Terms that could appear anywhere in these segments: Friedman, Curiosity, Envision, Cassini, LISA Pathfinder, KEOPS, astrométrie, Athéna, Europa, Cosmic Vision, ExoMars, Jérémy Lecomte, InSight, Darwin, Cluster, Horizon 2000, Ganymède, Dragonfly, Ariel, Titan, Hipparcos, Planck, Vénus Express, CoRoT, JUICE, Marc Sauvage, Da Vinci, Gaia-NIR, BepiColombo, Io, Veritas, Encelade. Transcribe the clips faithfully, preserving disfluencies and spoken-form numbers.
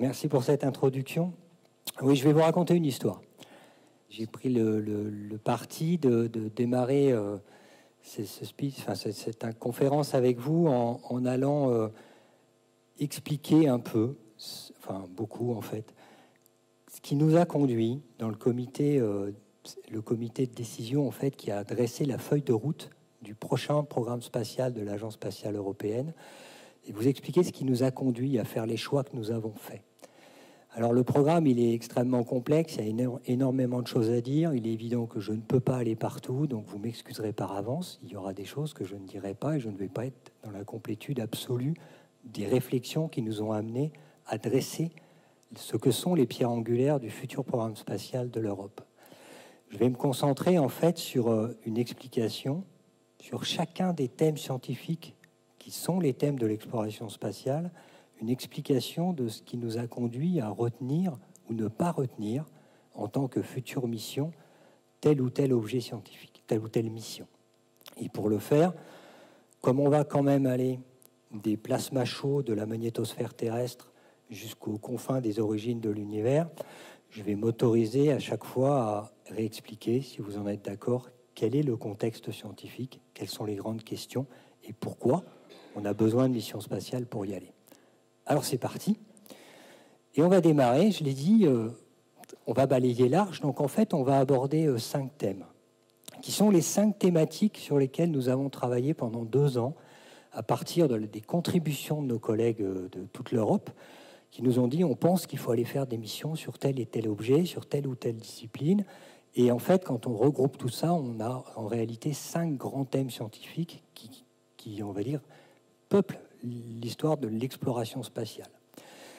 Merci pour cette introduction. Oui, je vais vous raconter une histoire. J'ai pris le, le, le parti de, de démarrer euh, ce, ce speech, enfin, cette, cette conférence avec vous en, en allant euh, expliquer un peu, enfin beaucoup en fait, ce qui nous a conduit dans le comité, euh, le comité de décision en fait, qui a dressé la feuille de route du prochain programme spatial de l'Agence spatiale européenne, et vous expliquer ce qui nous a conduit à faire les choix que nous avons faits. Alors le programme, il est extrêmement complexe, il y a énormément de choses à dire, il est évident que je ne peux pas aller partout, donc vous m'excuserez par avance, il y aura des choses que je ne dirai pas et je ne vais pas être dans la complétude absolue des réflexions qui nous ont amenés à dresser ce que sont les pierres angulaires du futur programme spatial de l'Europe. Je vais me concentrer en fait sur une explication sur chacun des thèmes scientifiques qui sont les thèmes de l'exploration spatiale, une explication de ce qui nous a conduit à retenir ou ne pas retenir en tant que future mission tel ou tel objet scientifique, telle ou telle mission. Et pour le faire, comme on va quand même aller des plasmas chauds de la magnétosphère terrestre jusqu'aux confins des origines de l'univers, je vais m'autoriser à chaque fois à réexpliquer, si vous en êtes d'accord, quel est le contexte scientifique, quelles sont les grandes questions et pourquoi on a besoin de missions spatiales pour y aller. Alors c'est parti, et on va démarrer, je l'ai dit, euh, on va balayer large, donc en fait on va aborder euh, cinq thèmes, qui sont les cinq thématiques sur lesquelles nous avons travaillé pendant deux ans, à partir de, des contributions de nos collègues euh, de toute l'Europe, qui nous ont dit on pense qu'il faut aller faire des missions sur tel et tel objet, sur telle ou telle discipline, et en fait quand on regroupe tout ça, on a en réalité cinq grands thèmes scientifiques qui, qui on va dire, peuplent l'histoire de l'exploration spatiale.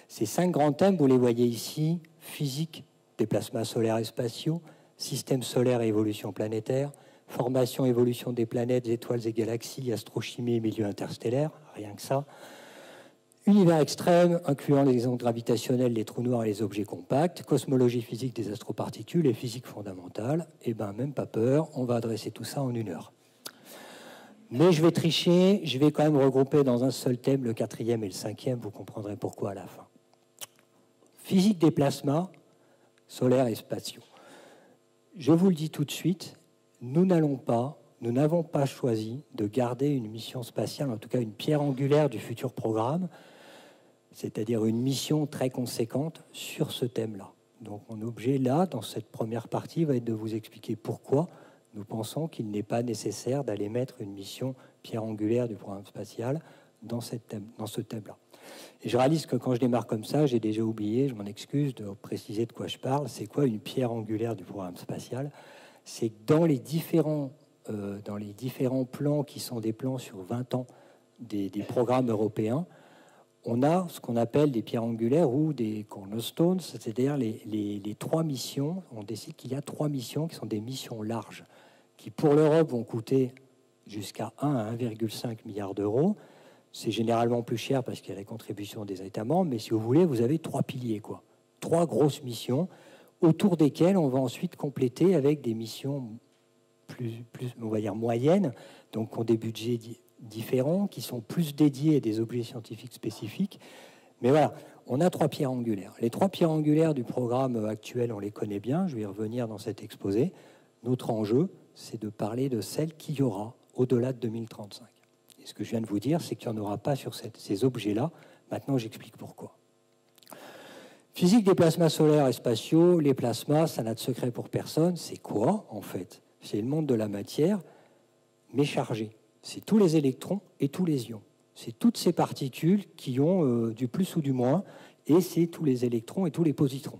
Ces cinq grands thèmes, vous les voyez ici, physique des plasmas solaires et spatiaux, système solaire et évolution planétaire, formation, évolution des planètes, étoiles et galaxies, astrochimie et milieu interstellaire, rien que ça, univers extrême, incluant les ondes gravitationnelles, les trous noirs et les objets compacts, cosmologie physique des astroparticules et physique fondamentale, et bien même pas peur, on va adresser tout ça en une heure. Mais je vais tricher, je vais quand même regrouper dans un seul thème le quatrième et le cinquième, vous comprendrez pourquoi à la fin. Physique des plasmas, solaires et spatiaux. Je vous le dis tout de suite, nous n'allons pas, nous n'avons pas choisi de garder une mission spatiale, en tout cas une pierre angulaire du futur programme, c'est-à-dire une mission très conséquente sur ce thème-là. Donc mon objet là, dans cette première partie, va être de vous expliquer pourquoi nous pensons qu'il n'est pas nécessaire d'aller mettre une mission pierre angulaire du programme spatial dans, cette thème, dans ce thème-là. Et je réalise que quand je démarre comme ça, j'ai déjà oublié, je m'en excuse, de préciser de quoi je parle. C'est quoi une pierre angulaire du programme spatial? C'est que dans les différents, euh, dans les différents plans qui sont des plans sur vingt ans des, des programmes européens, on a ce qu'on appelle des pierres angulaires ou des cornerstones, c'est-à-dire les, les, les trois missions. On décide qu'il y a trois missions qui sont des missions larges, qui pour l'Europe vont coûter jusqu'à un à un virgule cinq milliard d'euros. C'est généralement plus cher parce qu'il y a la contribution des États membres, mais si vous voulez, vous avez trois piliers, quoi. Trois grosses missions, autour desquelles on va ensuite compléter avec des missions plus, plus on va dire moyennes, donc qui ont des budgets différents, qui sont plus dédiés à des objets scientifiques spécifiques. Mais voilà, on a trois pierres angulaires. Les trois pierres angulaires du programme actuel, on les connaît bien, je vais y revenir dans cet exposé. Notre enjeu, c'est de parler de celles qu'il y aura au-delà de deux mille trente-cinq. Et ce que je viens de vous dire, c'est qu'il n'y en aura pas sur cette, ces objets-là. Maintenant, j'explique pourquoi. Physique des plasmas solaires et spatiaux, les plasmas, ça n'a de secret pour personne. C'est quoi, en fait? C'est le monde de la matière, mais chargée. C'est tous les électrons et tous les ions. C'est toutes ces particules qui ont euh, du plus ou du moins, et c'est tous les électrons et tous les positrons.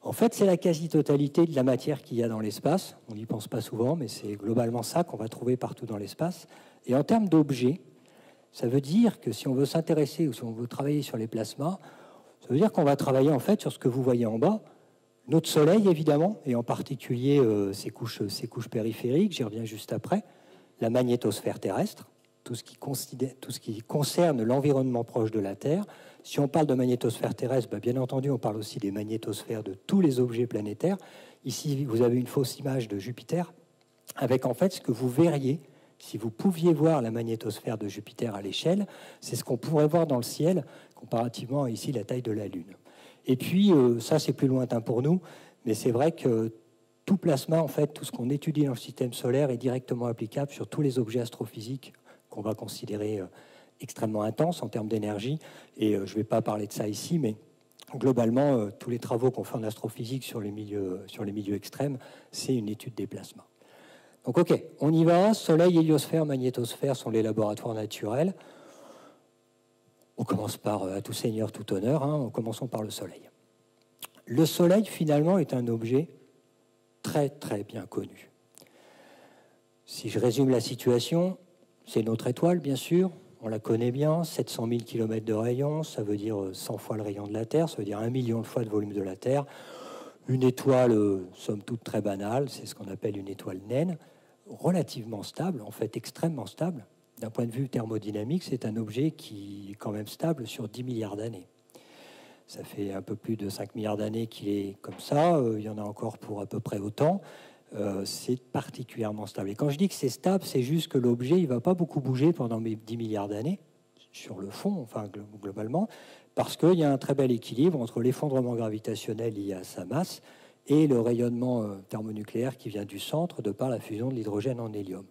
En fait, c'est la quasi-totalité de la matière qu'il y a dans l'espace. On n'y pense pas souvent, mais c'est globalement ça qu'on va trouver partout dans l'espace. Et en termes d'objets, ça veut dire que si on veut s'intéresser ou si on veut travailler sur les plasmas, ça veut dire qu'on va travailler en fait sur ce que vous voyez en bas, notre Soleil évidemment, et en particulier euh, ses couches, ses couches périphériques, j'y reviens juste après, la magnétosphère terrestre, tout ce qui, tout ce qui concerne l'environnement proche de la Terre. Si on parle de magnétosphère terrestre, ben bien entendu, on parle aussi des magnétosphères de tous les objets planétaires. Ici, vous avez une fausse image de Jupiter, avec en fait ce que vous verriez si vous pouviez voir la magnétosphère de Jupiter à l'échelle, c'est ce qu'on pourrait voir dans le ciel, comparativement à ici la taille de la Lune. Et puis, euh, ça c'est plus lointain pour nous, mais c'est vrai que tout plasma, en fait, tout ce qu'on étudie dans le système solaire est directement applicable sur tous les objets astrophysiques qu'on va considérer euh, extrêmement intenses en termes d'énergie. Et euh, je ne vais pas parler de ça ici, mais globalement, euh, tous les travaux qu'on fait en astrophysique sur les milieux, sur les milieux extrêmes, c'est une étude des plasmas. Donc ok, on y va, Soleil, héliosphère, magnétosphère sont les laboratoires naturels. On commence par euh, à tout seigneur, tout honneur, hein, en commençant par le Soleil. Le Soleil, finalement, est un objet très très bien connu. Si je résume la situation, c'est notre étoile, bien sûr, on la connaît bien, sept cent mille kilomètres de rayon, ça veut dire cent fois le rayon de la Terre, ça veut dire un million de fois de volume de la Terre. Une étoile, euh, somme toute très banale, c'est ce qu'on appelle une étoile naine, relativement stable, en fait extrêmement stable. D'un point de vue thermodynamique, c'est un objet qui est quand même stable sur dix milliards d'années. Ça fait un peu plus de cinq milliards d'années qu'il est comme ça, euh, il y en a encore pour à peu près autant. Euh, c'est particulièrement stable. Et quand je dis que c'est stable, c'est juste que l'objet, il ne va pas beaucoup bouger pendant dix milliards d'années, sur le fond, enfin globalement, parce qu'il y a un très bel équilibre entre l'effondrement gravitationnel lié à sa masse et le rayonnement thermonucléaire qui vient du centre de par la fusion de l'hydrogène en hélium.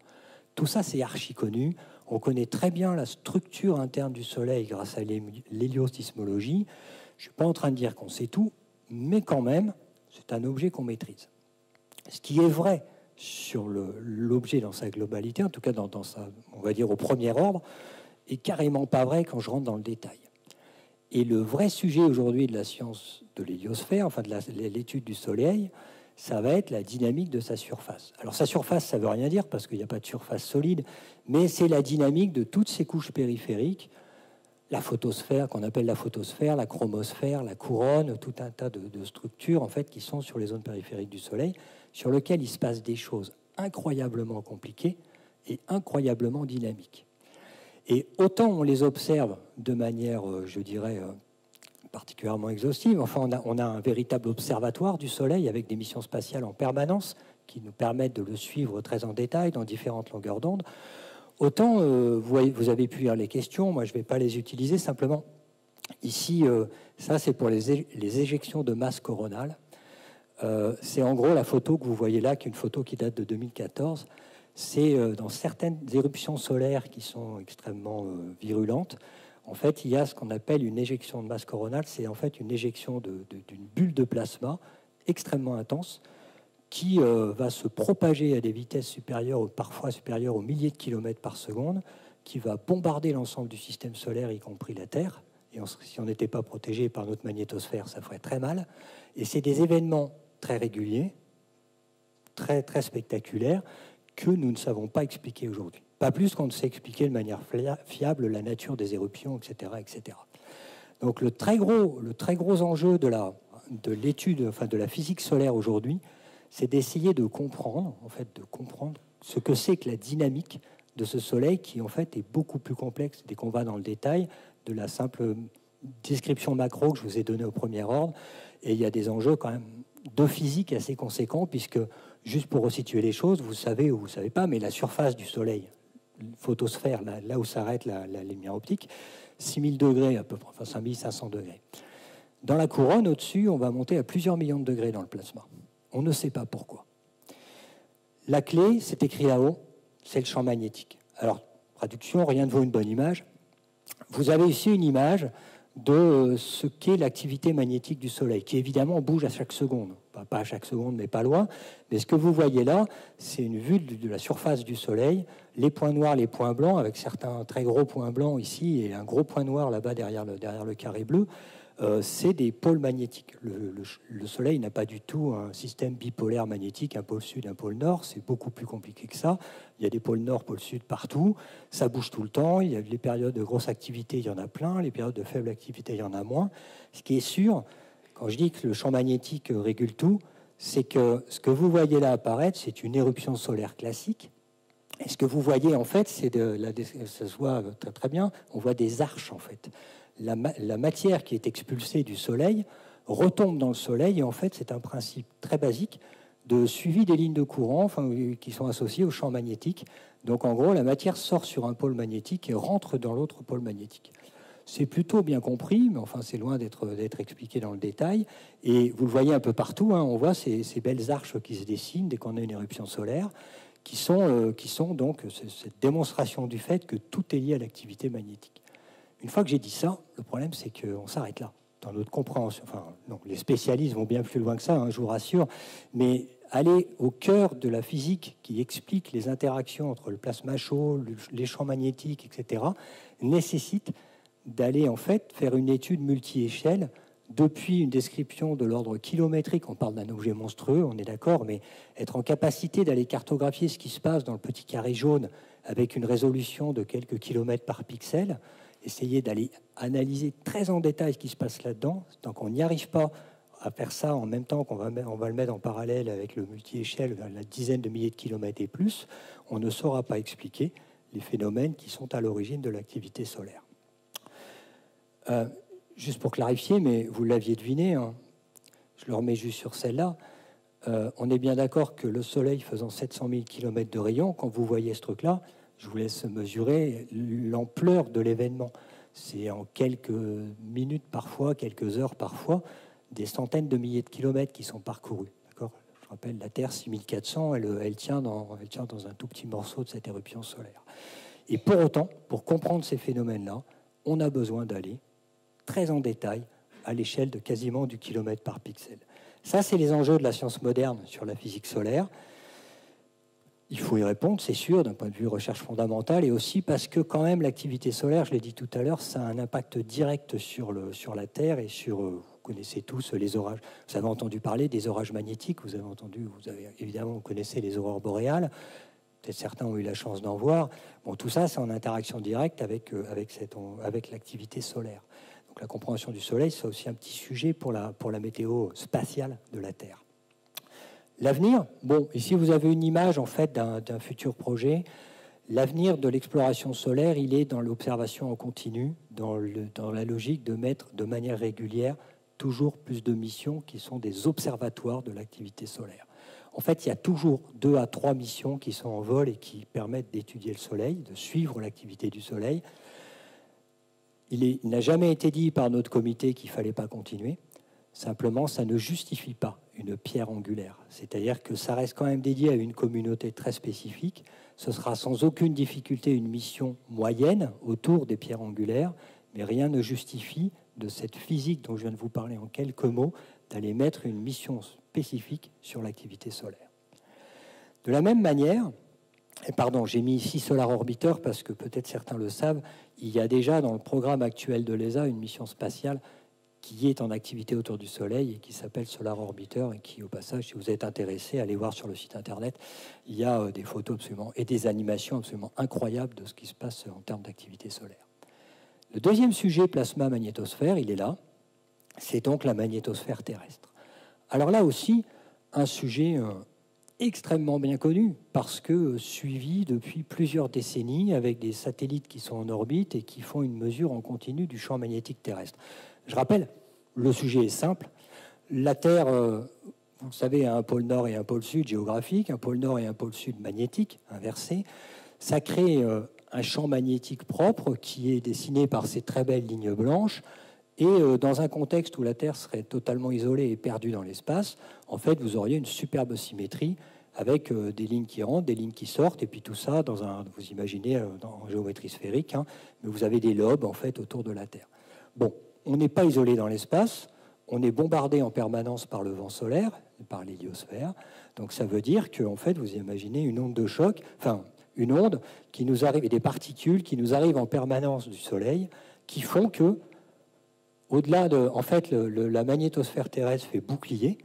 Tout ça, c'est archi connu. On connaît très bien la structure interne du Soleil grâce à l'héliosismologie. Je ne suis pas en train de dire qu'on sait tout, mais quand même, c'est un objet qu'on maîtrise. Ce qui est vrai sur l'objet dans sa globalité, en tout cas dans, dans sa, on va dire au premier ordre, est carrément pas vrai quand je rentre dans le détail. Et le vrai sujet aujourd'hui de la science de l'héliosphère, enfin de l'étude du Soleil, ça va être la dynamique de sa surface. Alors sa surface, ça ne veut rien dire parce qu'il n'y a pas de surface solide, mais c'est la dynamique de toutes ces couches périphériques, la photosphère, qu'on appelle la photosphère, la chromosphère, la couronne, tout un tas de, de structures en fait, qui sont sur les zones périphériques du Soleil, sur lesquelles il se passe des choses incroyablement compliquées et incroyablement dynamiques. Et autant on les observe de manière, je dirais, particulièrement exhaustive, enfin on a, on a un véritable observatoire du Soleil avec des missions spatiales en permanence qui nous permettent de le suivre très en détail dans différentes longueurs d'onde. Autant, euh, vous, vous avez pu lire les questions, moi je ne vais pas les utiliser, simplement ici, euh, ça c'est pour les, les éjections de masse coronale. Euh, c'est en gros la photo que vous voyez là, qui est une photo qui date de deux mille quatorze. C'est euh, dans certaines éruptions solaires qui sont extrêmement euh, virulentes, en fait il y a ce qu'on appelle une éjection de masse coronale, c'est en fait une éjection d'une bulle de plasma extrêmement intense, qui euh, va se propager à des vitesses supérieures, parfois supérieures aux milliers de kilomètres par seconde, qui va bombarder l'ensemble du système solaire, y compris la Terre. Et on, si on n'était pas protégé par notre magnétosphère, ça ferait très mal. Et c'est des événements très réguliers, très, très spectaculaires, que nous ne savons pas expliquer aujourd'hui. Pas plus qu'on ne sait expliquer de manière fiable la nature des éruptions, et cetera, et cetera. Donc le très gros, le très gros enjeu de la, de l'étude, enfin de la physique solaire aujourd'hui, c'est d'essayer de comprendre, en fait, de comprendre ce que c'est que la dynamique de ce Soleil qui, en fait, est beaucoup plus complexe dès qu'on va dans le détail de la simple description macro que je vous ai donnée au premier ordre. Et il y a des enjeux quand même de physique assez conséquents, puisque, juste pour resituer les choses, vous savez ou vous ne savez pas, mais la surface du Soleil, photosphère, là, là où s'arrête la, la lumière optique, six mille degrés à peu près, enfin cinq mille cinq cents degrés. Dans la couronne, au-dessus, on va monter à plusieurs millions de degrés dans le plasma. On ne sait pas pourquoi. La clé, c'est écrit là-haut, c'est le champ magnétique. Alors, traduction, rien ne vaut une bonne image. Vous avez ici une image de ce qu'est l'activité magnétique du Soleil, qui évidemment bouge à chaque seconde. Pas à chaque seconde, mais pas loin. Mais ce que vous voyez là, c'est une vue de la surface du Soleil, les points noirs, les points blancs, avec certains très gros points blancs ici et un gros point noir là-bas derrière le, derrière le carré bleu. Euh, c'est des pôles magnétiques. Le, le, le Soleil n'a pas du tout un système bipolaire magnétique, un pôle sud, un pôle nord. C'est beaucoup plus compliqué que ça. Il y a des pôles nord, pôles sud partout. Ça bouge tout le temps. Il y a les périodes de grosse activité, il y en a plein. Les périodes de faible activité, il y en a moins. Ce qui est sûr, quand je dis que le champ magnétique régule tout, c'est que ce que vous voyez là apparaître, c'est une éruption solaire classique. Et ce que vous voyez, en fait, c'est de la, ça se voit très, très bien, on voit des arches, en fait. La, la matière qui est expulsée du Soleil retombe dans le Soleil et en fait c'est un principe très basique de suivi des lignes de courant enfin, qui sont associées au champ magnétique. Donc en gros, la matière sort sur un pôle magnétique et rentre dans l'autre pôle magnétique. C'est plutôt bien compris, mais enfin c'est loin d'être d'être expliqué dans le détail. Et vous le voyez un peu partout, hein, on voit ces, ces belles arches qui se dessinent dès qu'on a une éruption solaire, qui sont, euh, qui sont donc cette démonstration du fait que tout est lié à l'activité magnétique. Une fois que j'ai dit ça, le problème c'est qu'on s'arrête là. Dans notre compréhension, enfin non, les spécialistes vont bien plus loin que ça, hein, je vous rassure, mais aller au cœur de la physique qui explique les interactions entre le plasma chaud, le, les champs magnétiques, et cetera, nécessite d'aller en fait faire une étude multi-échelle depuis une description de l'ordre kilométrique. On parle d'un objet monstrueux, on est d'accord, mais être en capacité d'aller cartographier ce qui se passe dans le petit carré jaune avec une résolution de quelques kilomètres par pixel, essayer d'aller analyser très en détail ce qui se passe là-dedans. Tant qu'on n'y arrive pas à faire ça en même temps qu'on va, on va le mettre en parallèle avec le multi-échelle, la dizaine de milliers de kilomètres et plus, on ne saura pas expliquer les phénomènes qui sont à l'origine de l'activité solaire. Euh, juste pour clarifier, mais vous l'aviez deviné, hein, je le remets juste sur celle-là, euh, on est bien d'accord que le Soleil faisant sept cent mille kilomètres de rayon, quand vous voyez ce truc-là, je vous laisse mesurer l'ampleur de l'événement. C'est en quelques minutes parfois, quelques heures parfois, des centaines de milliers de kilomètres qui sont parcourus. Je rappelle, la Terre, six mille quatre cents, elle, elle, tient dans, elle tient dans un tout petit morceau de cette éruption solaire. Et pour autant, pour comprendre ces phénomènes-là, on a besoin d'aller très en détail à l'échelle de quasiment du kilomètre par pixel. Ça, c'est les enjeux de la science moderne sur la physique solaire. Il faut y répondre, c'est sûr, d'un point de vue recherche fondamentale, et aussi parce que quand même l'activité solaire, je l'ai dit tout à l'heure, ça a un impact direct sur, le, sur la Terre et sur, vous connaissez tous les orages, vous avez entendu parler des orages magnétiques, vous avez entendu, vous avez, évidemment, vous connaissez les aurores boréales, peut-être certains ont eu la chance d'en voir. Bon, tout ça, c'est en interaction directe avec, avec, cette, avec l'activité solaire. Donc la compréhension du Soleil, c'est aussi un petit sujet pour la, pour la météo spatiale de la Terre. L'avenir, bon, ici vous avez une image en fait d'un d'un futur projet. L'avenir de l'exploration solaire, il est dans l'observation en continu, dans, le, dans la logique de mettre de manière régulière toujours plus de missions qui sont des observatoires de l'activité solaire. En fait, il y a toujours deux à trois missions qui sont en vol et qui permettent d'étudier le Soleil, de suivre l'activité du Soleil. Il, est, il n'a jamais été dit par notre comité qu'il ne fallait pas continuer. Simplement, ça ne justifie pas une pierre angulaire. C'est-à-dire que ça reste quand même dédié à une communauté très spécifique. Ce sera sans aucune difficulté une mission moyenne autour des pierres angulaires, mais rien ne justifie de cette physique dont je viens de vous parler en quelques mots, d'aller mettre une mission spécifique sur l'activité solaire. De la même manière, et pardon, j'ai mis ici Solar Orbiter parce que peut-être certains le savent, il y a déjà dans le programme actuel de l'E S A une mission spatiale qui est en activité autour du Soleil et qui s'appelle Solar Orbiter et qui, au passage, si vous êtes intéressé, allez voir sur le site Internet, il y a des photos absolument et des animations absolument incroyables de ce qui se passe en termes d'activité solaire. Le deuxième sujet, plasma-magnétosphère, il est là, c'est donc la magnétosphère terrestre. Alors là aussi, un sujet euh, extrêmement bien connu parce que euh, suivi depuis plusieurs décennies avec des satellites qui sont en orbite et qui font une mesure en continu du champ magnétique terrestre. Je rappelle, le sujet est simple. La Terre, euh, vous le savez, a un pôle nord et un pôle sud géographique, un pôle nord et un pôle sud magnétique, inversé. Ça crée euh, un champ magnétique propre qui est dessiné par ces très belles lignes blanches. Et euh, dans un contexte où la Terre serait totalement isolée et perdue dans l'espace, en fait, vous auriez une superbe symétrie avec euh, des lignes qui rentrent, des lignes qui sortent, et puis tout ça, dans un, vous imaginez, euh, en géométrie sphérique, hein, mais vous avez des lobes, en fait, autour de la Terre. Bon. On n'est pas isolé dans l'espace, on est bombardé en permanence par le vent solaire, par l'héliosphère. Donc ça veut dire que, en fait, vous imaginez une onde de choc, enfin une onde qui nous arrive, et des particules qui nous arrivent en permanence du Soleil, qui font que, au-delà de, en fait, le, le, la magnétosphère terrestre fait bouclier,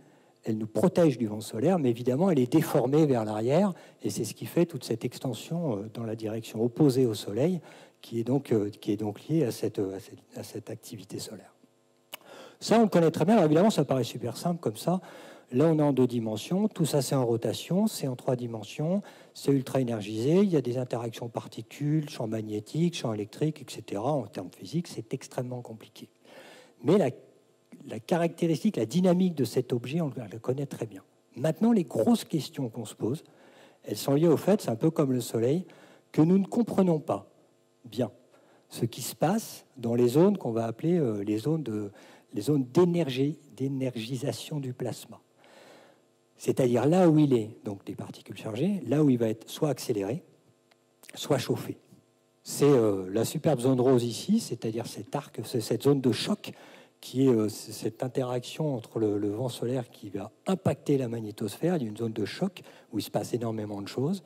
elle nous protège du vent solaire, mais évidemment, elle est déformée vers l'arrière, et c'est ce qui fait toute cette extension dans la direction opposée au Soleil, qui est donc, qui est donc liée à cette, à, cette, à cette activité solaire. Ça, on le connaît très bien. Alors, évidemment, ça paraît super simple comme ça. Là, on est en deux dimensions. Tout ça, c'est en rotation. C'est en trois dimensions. C'est ultra énergisé. Il y a des interactions particules, champs magnétiques, champs électriques, et cetera. En termes physiques, c'est extrêmement compliqué. Mais la, la caractéristique, la dynamique de cet objet, on la connaît très bien. Maintenant, les grosses questions qu'on se pose, elles sont liées au fait, c'est un peu comme le Soleil, que nous ne comprenons pas bien ce qui se passe dans les zones qu'on va appeler les zones de, les zones d'énergie, d'énergisation du plasma. C'est-à-dire là où il est, donc des particules chargées, là où il va être soit accéléré, soit chauffé. C'est euh, la superbe zone rose ici, c'est-à-dire cet arc, cette zone de choc qui est euh, cette interaction entre le, le vent solaire qui va impacter la magnétosphère. Il y a une zone de choc où il se passe énormément de choses.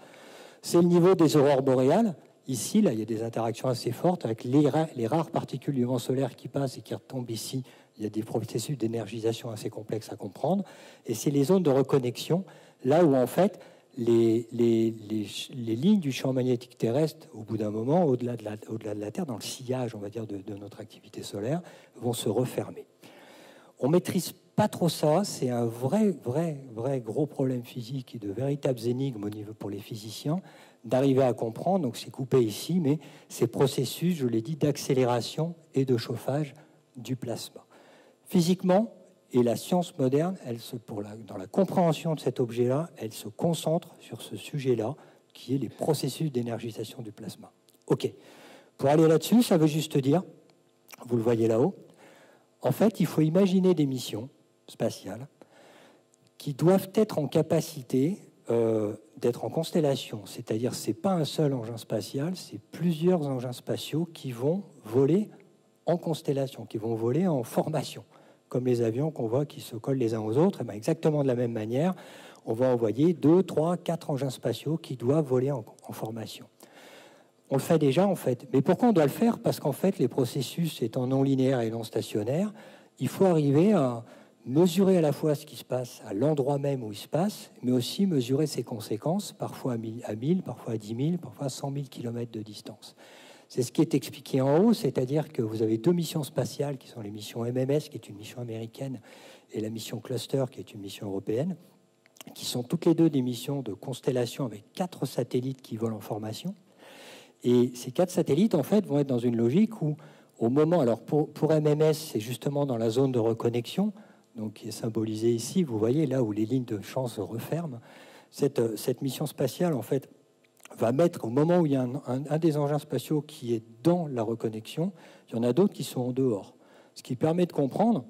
C'est le niveau des aurores boréales. Ici, là, il y a des interactions assez fortes avec les, ra les rares particules du vent solaire qui passent et qui retombent ici. Il y a des processus d'énergisation assez complexes à comprendre. Et c'est les zones de reconnexion, là où en fait les, les, les, les lignes du champ magnétique terrestre, au bout d'un moment, au-delà de, au de la Terre, dans le sillage, on va dire, de, de notre activité solaire, vont se refermer. On ne maîtrise pas trop ça. C'est un vrai, vrai, vrai gros problème physique et de véritables énigmes au niveau pour les physiciens d'arriver à comprendre. Donc c'est coupé ici, mais ces processus, je l'ai dit, d'accélération et de chauffage du plasma. Physiquement, et la science moderne, elle se, pour la, dans la compréhension de cet objet-là, elle se concentre sur ce sujet-là, qui est les processus d'énergisation du plasma. OK. Pour aller là-dessus, ça veut juste dire, vous le voyez là-haut, en fait, il faut imaginer des missions spatiales qui doivent être en capacité euh, d'être en constellation. C'est-à-dire, ce n'est pas un seul engin spatial, c'est plusieurs engins spatiaux qui vont voler en constellation, qui vont voler en formation, comme les avions qu'on voit qui se collent les uns aux autres. Et bien exactement de la même manière, on va envoyer deux, trois, quatre engins spatiaux qui doivent voler en, en formation. On le fait déjà, en fait. Mais pourquoi on doit le faire? Parce qu'en fait, les processus étant non linéaires et non stationnaires, il faut arriver à mesurer à la fois ce qui se passe à l'endroit même où il se passe, mais aussi mesurer ses conséquences, parfois à mille, parfois à dix mille, parfois à cent mille kilomètres de distance. C'est ce qui est expliqué en haut, c'est-à-dire que vous avez deux missions spatiales qui sont les missions M M S, qui est une mission américaine, et la mission Cluster, qui est une mission européenne, qui sont toutes les deux des missions de constellation avec quatre satellites qui volent en formation. Et ces quatre satellites, en fait, vont être dans une logique où, au moment... Alors, pour, pour M M S, c'est justement dans la zone de reconnexion, donc qui est symbolisée ici, vous voyez, là où les lignes de champ se referment. Cette, cette mission spatiale, en fait, va mettre, au moment où il y a un, un, un des engins spatiaux qui est dans la reconnexion, il y en a d'autres qui sont en dehors. Ce qui permet de comprendre,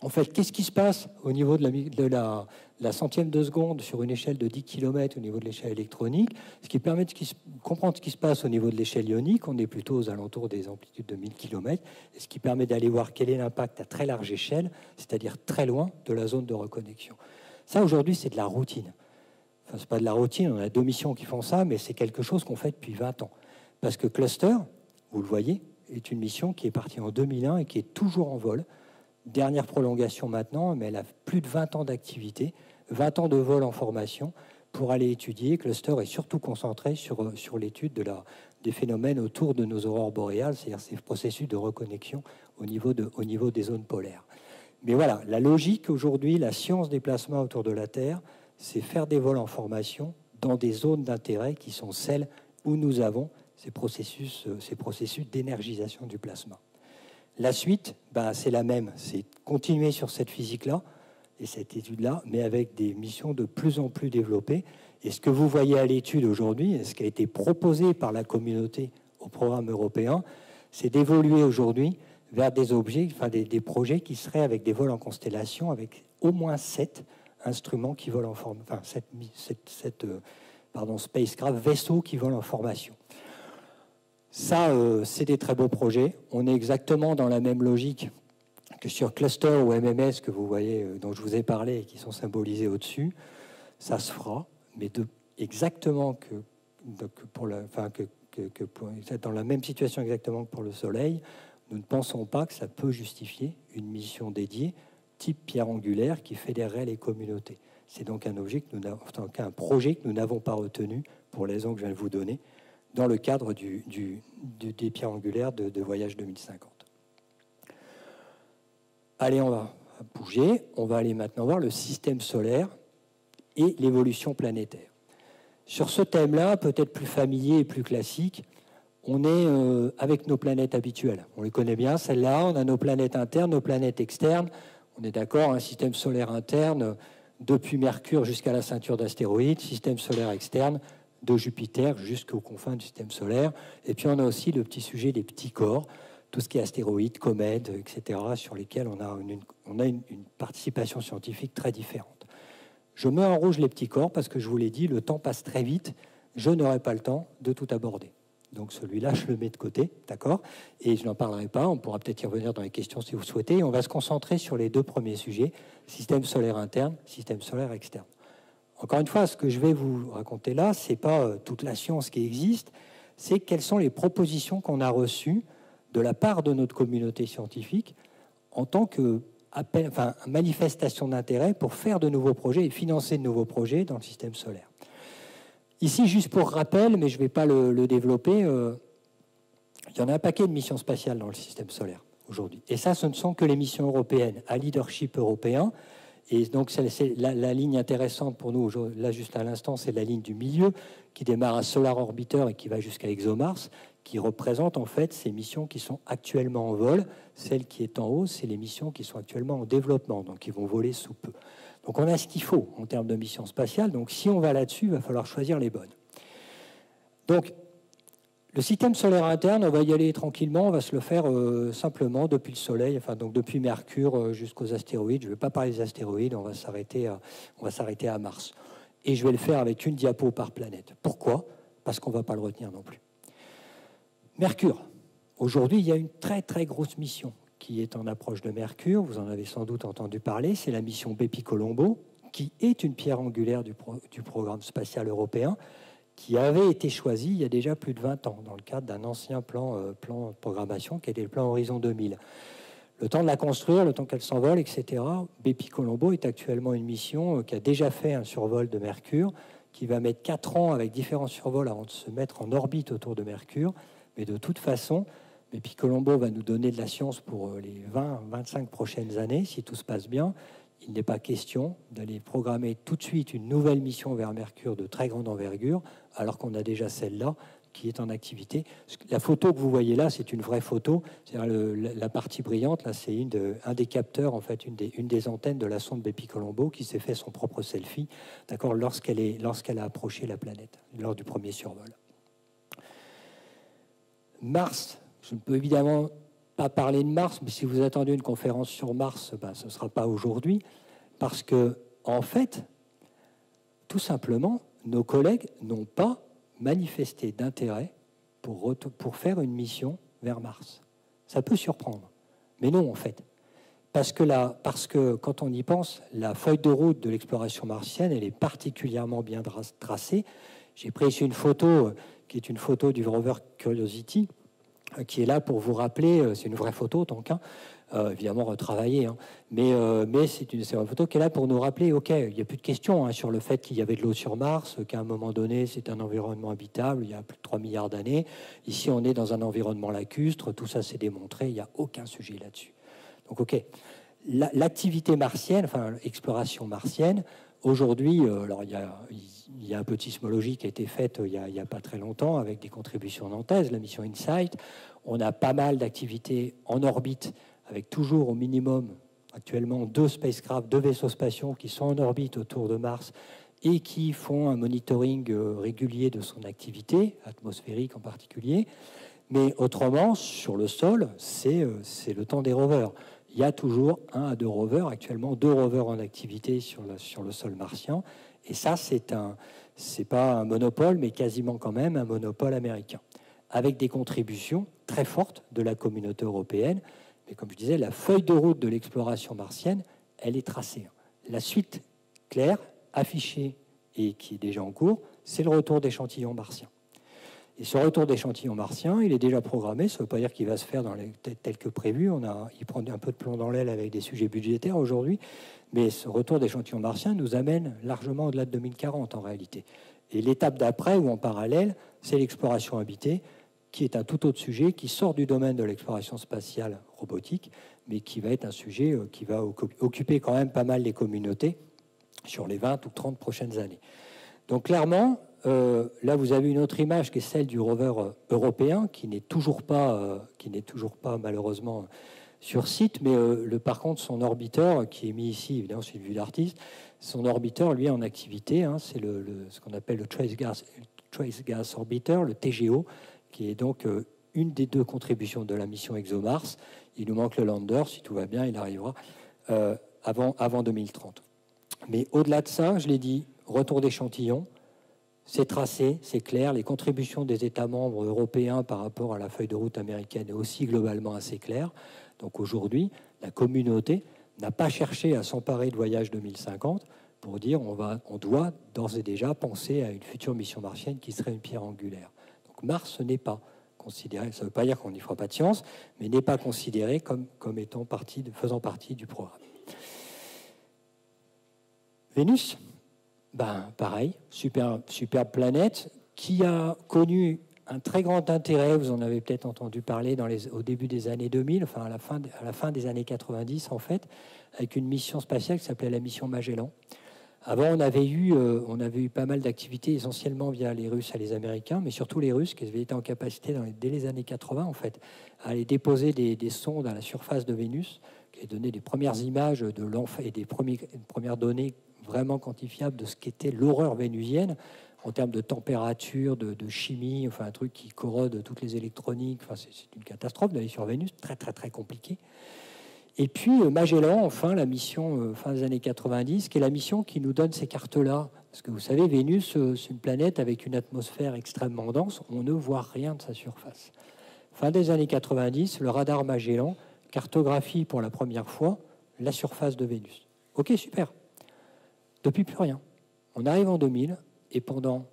en fait, qu'est-ce qui se passe au niveau de la, de la, la centième de seconde sur une échelle de dix kilomètres au niveau de l'échelle électronique, ce qui permet de comprendre ce qui se passe au niveau de l'échelle ionique. On est plutôt aux alentours des amplitudes de mille kilomètres, et ce qui permet d'aller voir quel est l'impact à très large échelle, c'est-à-dire très loin de la zone de reconnexion. Ça, aujourd'hui, c'est de la routine. Enfin, ce n'est pas de la routine, on a deux missions qui font ça, mais c'est quelque chose qu'on fait depuis vingt ans. Parce que Cluster, vous le voyez, est une mission qui est partie en deux mille un et qui est toujours en vol. Dernière prolongation maintenant, mais elle a plus de vingt ans d'activité, vingt ans de vol en formation pour aller étudier. Cluster est surtout concentré sur, sur l'étude de la, des phénomènes autour de nos aurores boréales, c'est-à-dire ces processus de reconnexion au niveau, de, au niveau des zones polaires. Mais voilà, la logique aujourd'hui, la science des plasmas autour de la Terre, c'est faire des vols en formation dans des zones d'intérêt qui sont celles où nous avons ces processus, ces processus d'énergisation du plasma. La suite, ben, c'est la même. C'est continuer sur cette physique-là et cette étude-là, mais avec des missions de plus en plus développées. Et ce que vous voyez à l'étude aujourd'hui, et ce qui a été proposé par la communauté au programme européen, c'est d'évoluer aujourd'hui vers des objets, enfin des, des projets qui seraient avec des vols en constellation, avec au moins sept instruments qui volent en forme, enfin, cette, cette, cette euh, pardon, spacecraft, vaisseau qui vole en formation. Ça, euh, c'est des très beaux projets. On est exactement dans la même logique que sur Cluster ou M M S que vous voyez, euh, dont je vous ai parlé et qui sont symbolisés au-dessus. Ça se fera, mais de, exactement que, de, que pour la, enfin, que, que, que pour, dans la même situation exactement que pour le Soleil, nous ne pensons pas que ça peut justifier une mission dédiée type pierre angulaire qui fédérerait les communautés. C'est donc un objet que nous enfin, un projet que nous n'avons pas retenu pour les raisons que je viens de vous donner dans le cadre du, du, du, des pierres angulaires de, de Voyage deux mille cinquante. Allez, on va bouger. On va aller maintenant voir le système solaire et l'évolution planétaire. Sur ce thème-là, peut-être plus familier et plus classique, on est euh, avec nos planètes habituelles. On les connaît bien, celles-là. On a nos planètes internes, nos planètes externes. On est d'accord, un système solaire interne depuis Mercure jusqu'à la ceinture d'astéroïdes, système solaire externe, de Jupiter jusqu'aux confins du système solaire. Et puis on a aussi le petit sujet des petits corps, tout ce qui est astéroïdes, comètes, et cetera, sur lesquels on a, une, une, on a une, une participation scientifique très différente. Je mets en rouge les petits corps parce que je vous l'ai dit, le temps passe très vite, je n'aurai pas le temps de tout aborder. Donc celui-là, je le mets de côté, d'accord? Et je n'en parlerai pas, on pourra peut-être y revenir dans les questions si vous souhaitez. Et on va se concentrer sur les deux premiers sujets, système solaire interne, système solaire externe. Encore une fois, ce que je vais vous raconter là, ce n'est pas toute la science qui existe, c'est quelles sont les propositions qu'on a reçues de la part de notre communauté scientifique en tant que appel, enfin, manifestation d'intérêt pour faire de nouveaux projets et financer de nouveaux projets dans le système solaire. Ici, juste pour rappel, mais je ne vais pas le, le développer, euh, il y en a un paquet de missions spatiales dans le système solaire aujourd'hui. Et ça, ce ne sont que les missions européennes, à leadership européen. Et donc, c'est la, la ligne intéressante pour nous, là, juste à l'instant, c'est la ligne du milieu qui démarre à Solar Orbiter et qui va jusqu'à ExoMars, qui représente en fait ces missions qui sont actuellement en vol. Celle qui est en haut, c'est les missions qui sont actuellement en développement, donc qui vont voler sous peu. Donc on a ce qu'il faut en termes de missions spatiales. Donc si on va là-dessus, il va falloir choisir les bonnes. Donc le système solaire interne, on va y aller tranquillement, on va se le faire euh, simplement depuis le Soleil, enfin donc depuis Mercure jusqu'aux astéroïdes. Je ne vais pas parler des astéroïdes, on va s'arrêter à, on va s'arrêter à Mars. Et je vais le faire avec une diapo par planète. Pourquoi? Parce qu'on ne va pas le retenir non plus. Mercure. Aujourd'hui, il y a une très très grosse mission qui est en approche de Mercure. Vous en avez sans doute entendu parler. C'est la mission BepiColombo, qui est une pierre angulaire du, pro du programme spatial européen, qui avait été choisie il y a déjà plus de vingt ans dans le cadre d'un ancien plan, euh, plan de programmation qui était le plan Horizon deux mille. Le temps de la construire, le temps qu'elle s'envole, et cetera. BepiColombo est actuellement une mission euh, qui a déjà fait un survol de Mercure, qui va mettre quatre ans avec différents survols avant de se mettre en orbite autour de Mercure. Mais de toute façon, BepiColombo va nous donner de la science pour les vingt à vingt-cinq prochaines années, si tout se passe bien. Il n'est pas question d'aller programmer tout de suite une nouvelle mission vers Mercure de très grande envergure, alors qu'on a déjà celle-là qui est en activité. La photo que vous voyez là, c'est une vraie photo. Le, la partie brillante, là, c'est de, un des capteurs, en fait, une des, une des antennes de la sonde BepiColombo qui s'est fait son propre selfie, d'accord, lorsqu'elle lorsqu'elle a approché la planète, lors du premier survol. Mars, je ne peux évidemment pas parler de Mars, mais si vous attendez une conférence sur Mars, ben, ce ne sera pas aujourd'hui, parce que, en fait, tout simplement, nos collègues n'ont pas manifesté d'intérêt pour, pour faire une mission vers Mars. Ça peut surprendre, mais non, en fait. Parce que, la, parce que quand on y pense, la feuille de route de l'exploration martienne, elle est particulièrement bien tracée. J'ai pris ici une photo qui est une photo du rover Curiosity, qui est là pour vous rappeler, c'est une vraie photo, donc, hein, euh, évidemment retravaillée, hein, mais, euh, mais c'est une, c'est une photo qui est là pour nous rappeler, ok, il n'y a plus de question hein, sur le fait qu'il y avait de l'eau sur Mars, qu'à un moment donné, c'est un environnement habitable, il y a plus de trois milliards d'années. Ici, on est dans un environnement lacustre, tout ça s'est démontré, il n'y a aucun sujet là-dessus. Donc, ok, l'activité martienne, enfin, l'exploration martienne, aujourd'hui, euh, alors il y a... Il y a un peu de sismologie qui a été faite il n'y a, a pas très longtemps avec des contributions nantaises, la mission InSight. On a pas mal d'activités en orbite avec toujours au minimum actuellement deux spacecraft, deux vaisseaux spatiaux qui sont en orbite autour de Mars et qui font un monitoring régulier de son activité, atmosphérique en particulier. Mais autrement, sur le sol, c'est le temps des rovers. Il y a toujours un à deux rovers, actuellement deux rovers en activité sur, la, sur le sol martien. Et ça, c'est un, c'est pas un monopole, mais quasiment quand même un monopole américain, avec des contributions très fortes de la communauté européenne. Mais comme je disais, la feuille de route de l'exploration martienne, elle est tracée. La suite claire, affichée et qui est déjà en cours, c'est le retour d'échantillons martiens. Et ce retour d'échantillons martiens, il est déjà programmé, ça ne veut pas dire qu'il va se faire dans les, tel que prévu. On a, il prend un peu de plomb dans l'aile avec des sujets budgétaires aujourd'hui, mais ce retour d'échantillons martiens nous amène largement au-delà de deux mille quarante en réalité. Et l'étape d'après, ou en parallèle, c'est l'exploration habitée, qui est un tout autre sujet, qui sort du domaine de l'exploration spatiale robotique, mais qui va être un sujet qui va occuper quand même pas mal les communautés sur les vingt ou trente prochaines années. Donc clairement... Euh, là, vous avez une autre image qui est celle du rover européen, qui n'est toujours pas, euh, qui n'est toujours pas malheureusement sur site, mais euh, le, par contre, son orbiteur, qui est mis ici, évidemment, c'est une vue d'artiste, son orbiteur, lui, est en activité, hein, c'est le, le, ce qu'on appelle le Trace Gas, Trace Gas Orbiter, le T G O, qui est donc euh, une des deux contributions de la mission ExoMars. Il nous manque le lander, si tout va bien, il arrivera euh, avant, avant deux mille trente. Mais au-delà de ça, je l'ai dit, retour d'échantillon, c'est tracé, c'est clair, les contributions des États membres européens par rapport à la feuille de route américaine est aussi globalement assez claire. Donc aujourd'hui, la communauté n'a pas cherché à s'emparer de Voyage deux mille cinquante pour dire on, va, on doit d'ores et déjà penser à une future mission martienne qui serait une pierre angulaire. Donc Mars n'est pas considéré, ça ne veut pas dire qu'on n'y fera pas de science, mais n'est pas considéré comme, comme étant partie de, faisant partie du programme. Vénus, ben, pareil, superbe, superbe planète qui a connu un très grand intérêt, vous en avez peut-être entendu parler dans les, au début des années deux mille, enfin à la, fin de, à la fin des années quatre-vingt-dix en fait, avec une mission spatiale qui s'appelait la mission Magellan. Avant, on avait eu, euh, on avait eu pas mal d'activités essentiellement via les Russes et les Américains, mais surtout les Russes qui étaient en capacité dans les, dès les années quatre-vingt en fait, à aller déposer des, des sondes à la surface de Vénus, qui a donné des premières images de l'enfer et des premiers, premières données vraiment quantifiables de ce qu'était l'horreur vénusienne, en termes de température, de, de chimie, enfin un truc qui corrode toutes les électroniques. Enfin, c'est une catastrophe d'aller sur Vénus, très très très compliqué. Et puis Magellan, enfin la mission fin des années quatre-vingt-dix, qui est la mission qui nous donne ces cartes-là. Parce que vous savez, Vénus, c'est une planète avec une atmosphère extrêmement dense, on ne voit rien de sa surface. Fin des années quatre-vingt-dix, le radar Magellan cartographie pour la première fois la surface de Vénus. Ok, super. Depuis, plus rien. On arrive en deux mille, et pendant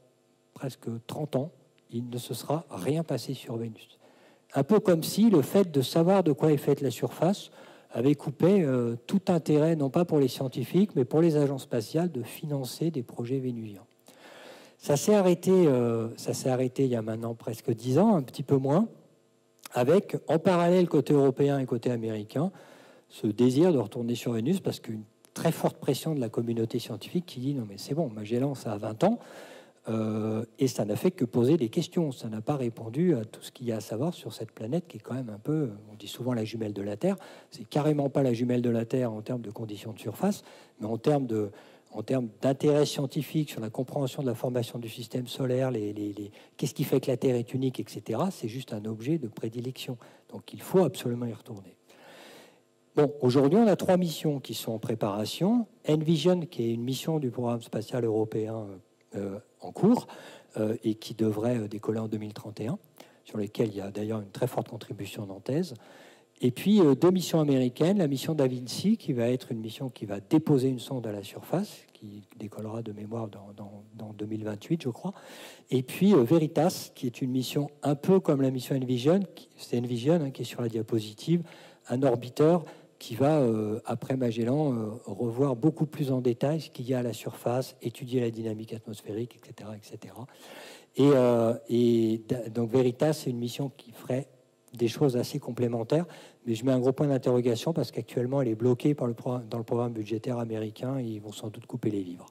presque trente ans, il ne se sera rien passé sur Vénus. Un peu comme si le fait de savoir de quoi est faite la surface avait coupé euh, tout intérêt, non pas pour les scientifiques, mais pour les agences spatiales, de financer des projets vénusiens. Ça s'est arrêté, euh, ça s'est arrêté il y a maintenant presque dix ans, un petit peu moins, avec, en parallèle, côté européen et côté américain, ce désir de retourner sur Vénus, parce qu'une très forte pression de la communauté scientifique qui dit non mais c'est bon, Magellan ça a vingt ans euh, et ça n'a fait que poser des questions, ça n'a pas répondu à tout ce qu'il y a à savoir sur cette planète qui est quand même un peu, on dit souvent la jumelle de la Terre, c'est carrément pas la jumelle de la Terre en termes de conditions de surface, mais en termes de, en termes d'intérêt scientifique sur la compréhension de la formation du système solaire, les, les, les, qu'est-ce qui fait que la Terre est unique, et cetera. C'est juste un objet de prédilection, donc il faut absolument y retourner. Bon, aujourd'hui, on a trois missions qui sont en préparation. Envision, qui est une mission du programme spatial européen euh, en cours euh, et qui devrait décoller en deux mille trente et un, sur lesquelles il y a d'ailleurs une très forte contribution nantaise. Et puis, euh, deux missions américaines. La mission Da Vinci, qui va être une mission qui va déposer une sonde à la surface, qui décollera de mémoire dans, dans, dans deux mille vingt-huit, je crois. Et puis, euh, Veritas, qui est une mission un peu comme la mission Envision. C'est Envision hein, qui est sur la diapositive, un orbiteur qui va, euh, après Magellan, euh, revoir beaucoup plus en détail ce qu'il y a à la surface, étudier la dynamique atmosphérique, et cetera et cetera. Et, euh, et donc Veritas, c'est une mission qui ferait des choses assez complémentaires, mais je mets un gros point d'interrogation parce qu'actuellement, elle est bloquée par le programme, dans le programme budgétaire américain, et ils vont sans doute couper les vivres.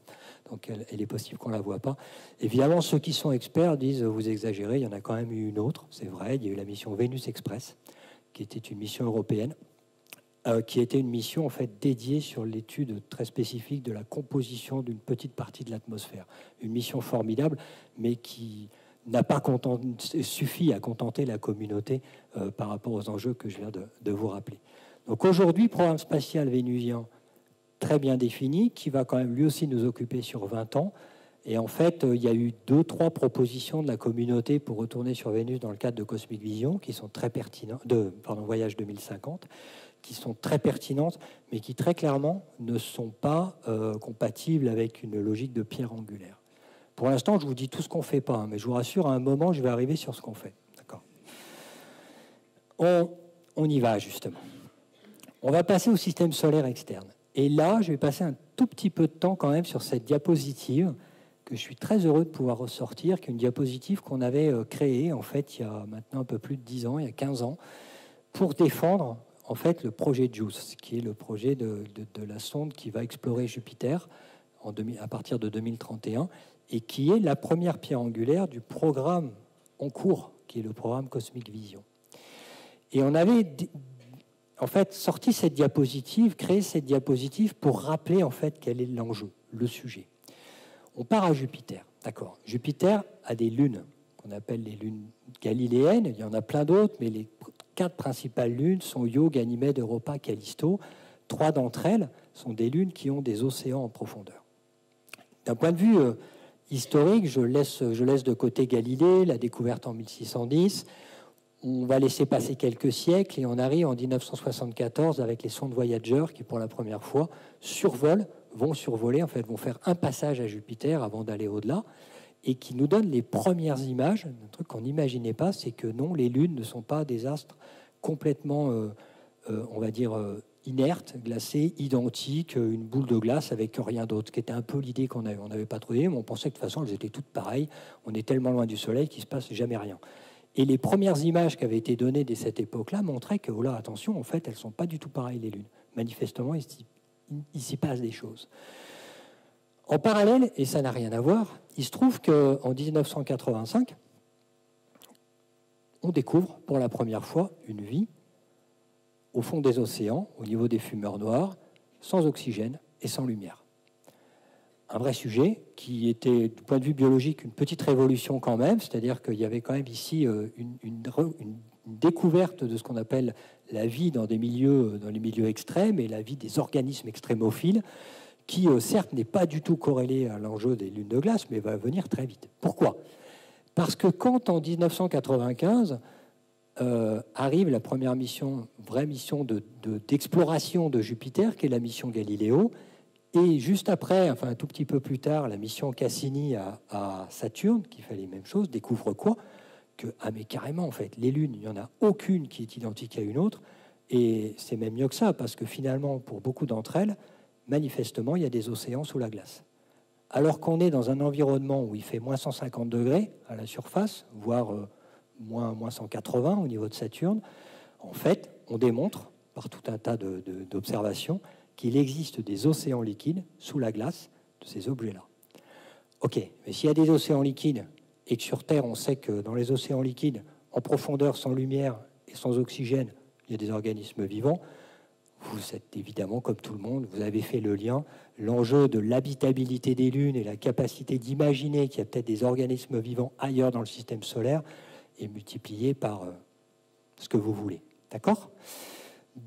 Donc elle, elle est possible qu'on ne la voit pas. Évidemment, ceux qui sont experts disent, vous exagérez, il y en a quand même eu une autre, c'est vrai, il y a eu la mission Vénus Express, qui était une mission européenne, Euh, qui était une mission en fait dédiée sur l'étude très spécifique de la composition d'une petite partie de l'atmosphère. Une mission formidable, mais qui n'a pas contenté, suffi à contenter la communauté euh, par rapport aux enjeux que je viens de, de vous rappeler. Donc aujourd'hui, programme spatial vénusien très bien défini, qui va quand même lui aussi nous occuper sur vingt ans. Et en fait, euh, il y a eu deux, trois propositions de la communauté pour retourner sur Vénus dans le cadre de Cosmic Vision, qui sont très pertinentes, de pardon, Voyage deux mille cinquante. Qui sont très pertinentes, mais qui très clairement ne sont pas euh, compatibles avec une logique de pierre angulaire. Pour l'instant, je vous dis tout ce qu'on ne fait pas, hein, mais je vous rassure, à un moment, je vais arriver sur ce qu'on fait. D'accord. On, on y va, justement. On va passer au système solaire externe. Et là, je vais passer un tout petit peu de temps quand même sur cette diapositive que je suis très heureux de pouvoir ressortir, qui est une diapositive qu'on avait euh, créée, en fait, il y a maintenant un peu plus de dix ans, il y a quinze ans, pour défendre en fait le projet JUICE, qui est le projet de, de, de la sonde qui va explorer Jupiter en deux mille, à partir de deux mille trente et un, et qui est la première pierre angulaire du programme en cours, qui est le programme Cosmic Vision. Et on avait en fait, sorti cette diapositive, créé cette diapositive pour rappeler en fait quel est l'enjeu, le sujet. On part à Jupiter, d'accord. Jupiter a des lunes qu'on appelle les lunes galiléennes. Il y en a plein d'autres, mais les quatre principales lunes sont Io, Ganymède, Europa, Callisto. Trois d'entre elles sont des lunes qui ont des océans en profondeur. D'un point de vue euh, historique, je laisse, je laisse de côté Galilée, la découverte en mille six cent dix. On va laisser passer quelques siècles et on arrive en mille neuf cent soixante-quatorze avec les sondes Voyager qui, pour la première fois, survolent, vont survoler, en fait, vont faire un passage à Jupiter avant d'aller au-delà et qui nous donnent les premières images. Un truc qu'on n'imaginait pas, c'est que non, les lunes ne sont pas des astres complètement, euh, euh, on va dire, euh, inertes, glacées, identiques, une boule de glace avec rien d'autre, qui était un peu l'idée qu'on avait. On n'avait pas trouvé, mais on pensait que de toute façon, elles étaient toutes pareilles. On est tellement loin du Soleil qu'il ne se passe jamais rien. Et les premières images qui avaient été données dès cette époque-là montraient que, oh là, attention, en fait, elles ne sont pas du tout pareilles, les lunes. Manifestement, il s'y passe des choses. En parallèle, et ça n'a rien à voir, il se trouve qu'en mille neuf cent quatre-vingt-cinq, on découvre pour la première fois une vie au fond des océans, au niveau des fumeurs noirs, sans oxygène et sans lumière. Un vrai sujet qui était, du point de vue biologique, une petite révolution quand même, c'est-à-dire qu'il y avait quand même ici une, une, une découverte de ce qu'on appelle la vie dans des milieux, dans les milieux extrêmes et la vie des organismes extrémophiles, qui certes n'est pas du tout corrélée à l'enjeu des lunes de glace, mais va venir très vite. Pourquoi? Parce que quand en mille neuf cent quatre-vingt-quinze euh, arrive la première mission, vraie mission de, de, d'exploration de Jupiter, qui est la mission Galileo, et juste après, enfin un tout petit peu plus tard, la mission Cassini à, à Saturne, qui fait les mêmes choses, découvre quoi? Que, ah mais carrément en fait, les lunes, il n'y en a aucune qui est identique à une autre, et c'est même mieux que ça, parce que finalement, pour beaucoup d'entre elles, manifestement, il y a des océans sous la glace. Alors qu'on est dans un environnement où il fait moins cent cinquante degrés à la surface, voire euh, moins, moins cent quatre-vingts au niveau de Saturne, en fait, on démontre, par tout un tas de, de, d'observations, qu'il existe des océans liquides sous la glace de ces objets-là. Ok, mais s'il y a des océans liquides et que sur Terre, on sait que dans les océans liquides, en profondeur, sans lumière et sans oxygène, il y a des organismes vivants, vous êtes évidemment, comme tout le monde, vous avez fait le lien, l'enjeu de l'habitabilité des lunes et la capacité d'imaginer qu'il y a peut-être des organismes vivants ailleurs dans le système solaire est multiplié par euh, ce que vous voulez. D'accord ?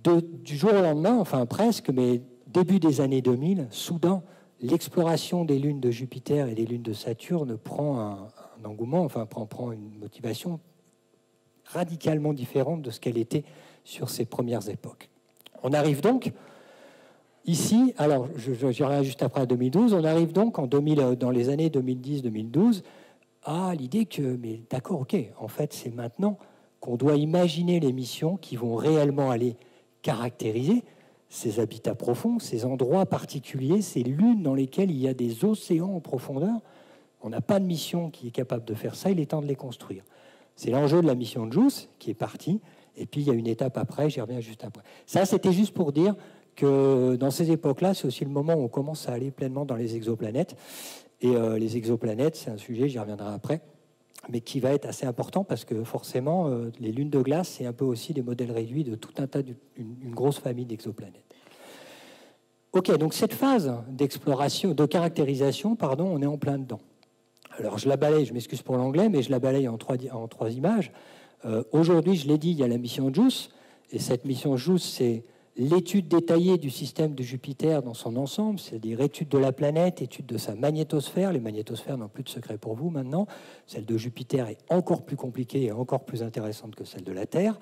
De, du jour au lendemain, enfin presque, mais début des années deux mille, soudain, l'exploration des lunes de Jupiter et des lunes de Saturne prend un, un engouement, enfin prend, prend une motivation radicalement différente de ce qu'elle était sur ces premières époques. On arrive donc ici, alors j'irai juste après à deux mille douze, on arrive donc en deux mille, dans les années deux mille dix deux mille douze à l'idée que, mais d'accord, ok, en fait c'est maintenant qu'on doit imaginer les missions qui vont réellement aller caractériser ces habitats profonds, ces endroits particuliers, ces lunes dans lesquelles il y a des océans en profondeur. On n'a pas de mission qui est capable de faire ça, il est temps de les construire. C'est l'enjeu de la mission de JUICE qui est partie, et puis il y a une étape après, j'y reviens juste après. Ça, c'était juste pour dire que dans ces époques-là, c'est aussi le moment où on commence à aller pleinement dans les exoplanètes, et euh, les exoplanètes, c'est un sujet, j'y reviendrai après, mais qui va être assez important parce que forcément, euh, les lunes de glace, c'est un peu aussi des modèles réduits de tout un tas d'une une grosse famille d'exoplanètes. Ok, donc cette phase d'exploration, de caractérisation, pardon, on est en plein dedans. Alors je la balaye, je m'excuse pour l'anglais, mais je la balaye en trois, en trois images. Euh, Aujourd'hui, je l'ai dit, il y a la mission JUICE, et cette mission JUICE, c'est l'étude détaillée du système de Jupiter dans son ensemble, c'est-à-dire étude de la planète, étude de sa magnétosphère. Les magnétosphères n'ont plus de secret pour vous maintenant. Celle de Jupiter est encore plus compliquée et encore plus intéressante que celle de la Terre.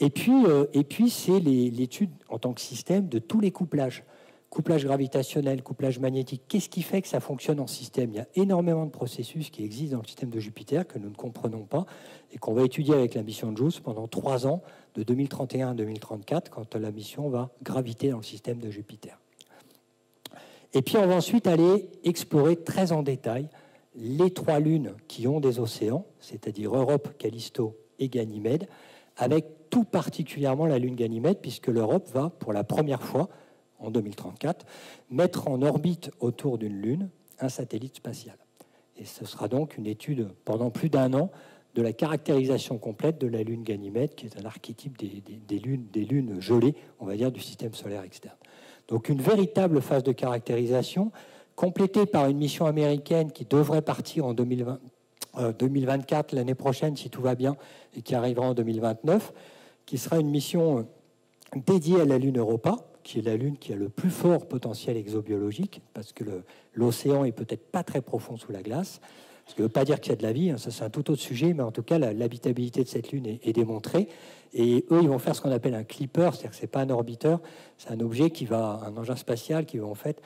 Et puis, euh, et puis c'est l'étude en tant que système de tous les couplages. Couplage gravitationnel, couplage magnétique. Qu'est-ce qui fait que ça fonctionne en système? Il y a énormément de processus qui existent dans le système de Jupiter que nous ne comprenons pas et qu'on va étudier avec la mission JUICE pendant trois ans, de deux mille trente et un à deux mille trente-quatre, quand la mission va graviter dans le système de Jupiter. Et puis on va ensuite aller explorer très en détail les trois lunes qui ont des océans, c'est-à-dire Europe, Callisto et Ganymède, avec tout particulièrement la lune Ganymède, puisque l'Europe va, pour la première fois, en deux mille trente-quatre, mettre en orbite autour d'une lune un satellite spatial. Et ce sera donc une étude pendant plus d'un an de la caractérisation complète de la Lune Ganymède, qui est un archétype des, des, des, lunes, des lunes gelées, on va dire, du système solaire externe. Donc une véritable phase de caractérisation, complétée par une mission américaine qui devrait partir en deux mille vingt, euh, deux mille vingt-quatre, l'année prochaine, si tout va bien, et qui arrivera en deux mille vingt-neuf, qui sera une mission dédiée à la Lune Europa, qui est la Lune qui a le plus fort potentiel exobiologique, parce que l'océan est peut-être pas très profond sous la glace. Ce qui ne veut pas dire qu'il y a de la vie, hein, ça c'est un tout autre sujet, mais en tout cas l'habitabilité de cette Lune est, est démontrée. Et eux, ils vont faire ce qu'on appelle un clipper, c'est-à-dire que ce n'est pas un orbiteur, c'est un objet qui va, un engin spatial qui va en fait,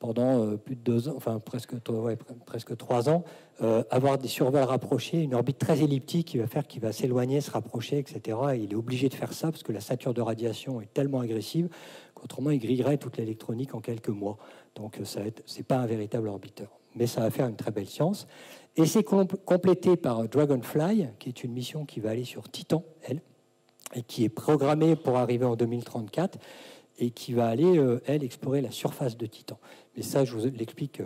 pendant euh, plus de deux ans, enfin presque, ouais, presque trois ans, euh, avoir des survols rapprochés, une orbite très elliptique qui va faire qu'il va s'éloigner, se rapprocher, et cetera. Et il est obligé de faire ça parce que la ceinture de radiation est tellement agressive qu'autrement il grillerait toute l'électronique en quelques mois. Donc ce n'est pas un véritable orbiteur. Mais ça va faire une très belle science. Et c'est complété par Dragonfly, qui est une mission qui va aller sur Titan, elle, et qui est programmée pour arriver en deux mille trente-quatre, et qui va aller, elle, explorer la surface de Titan. Mais ça, je vous l'explique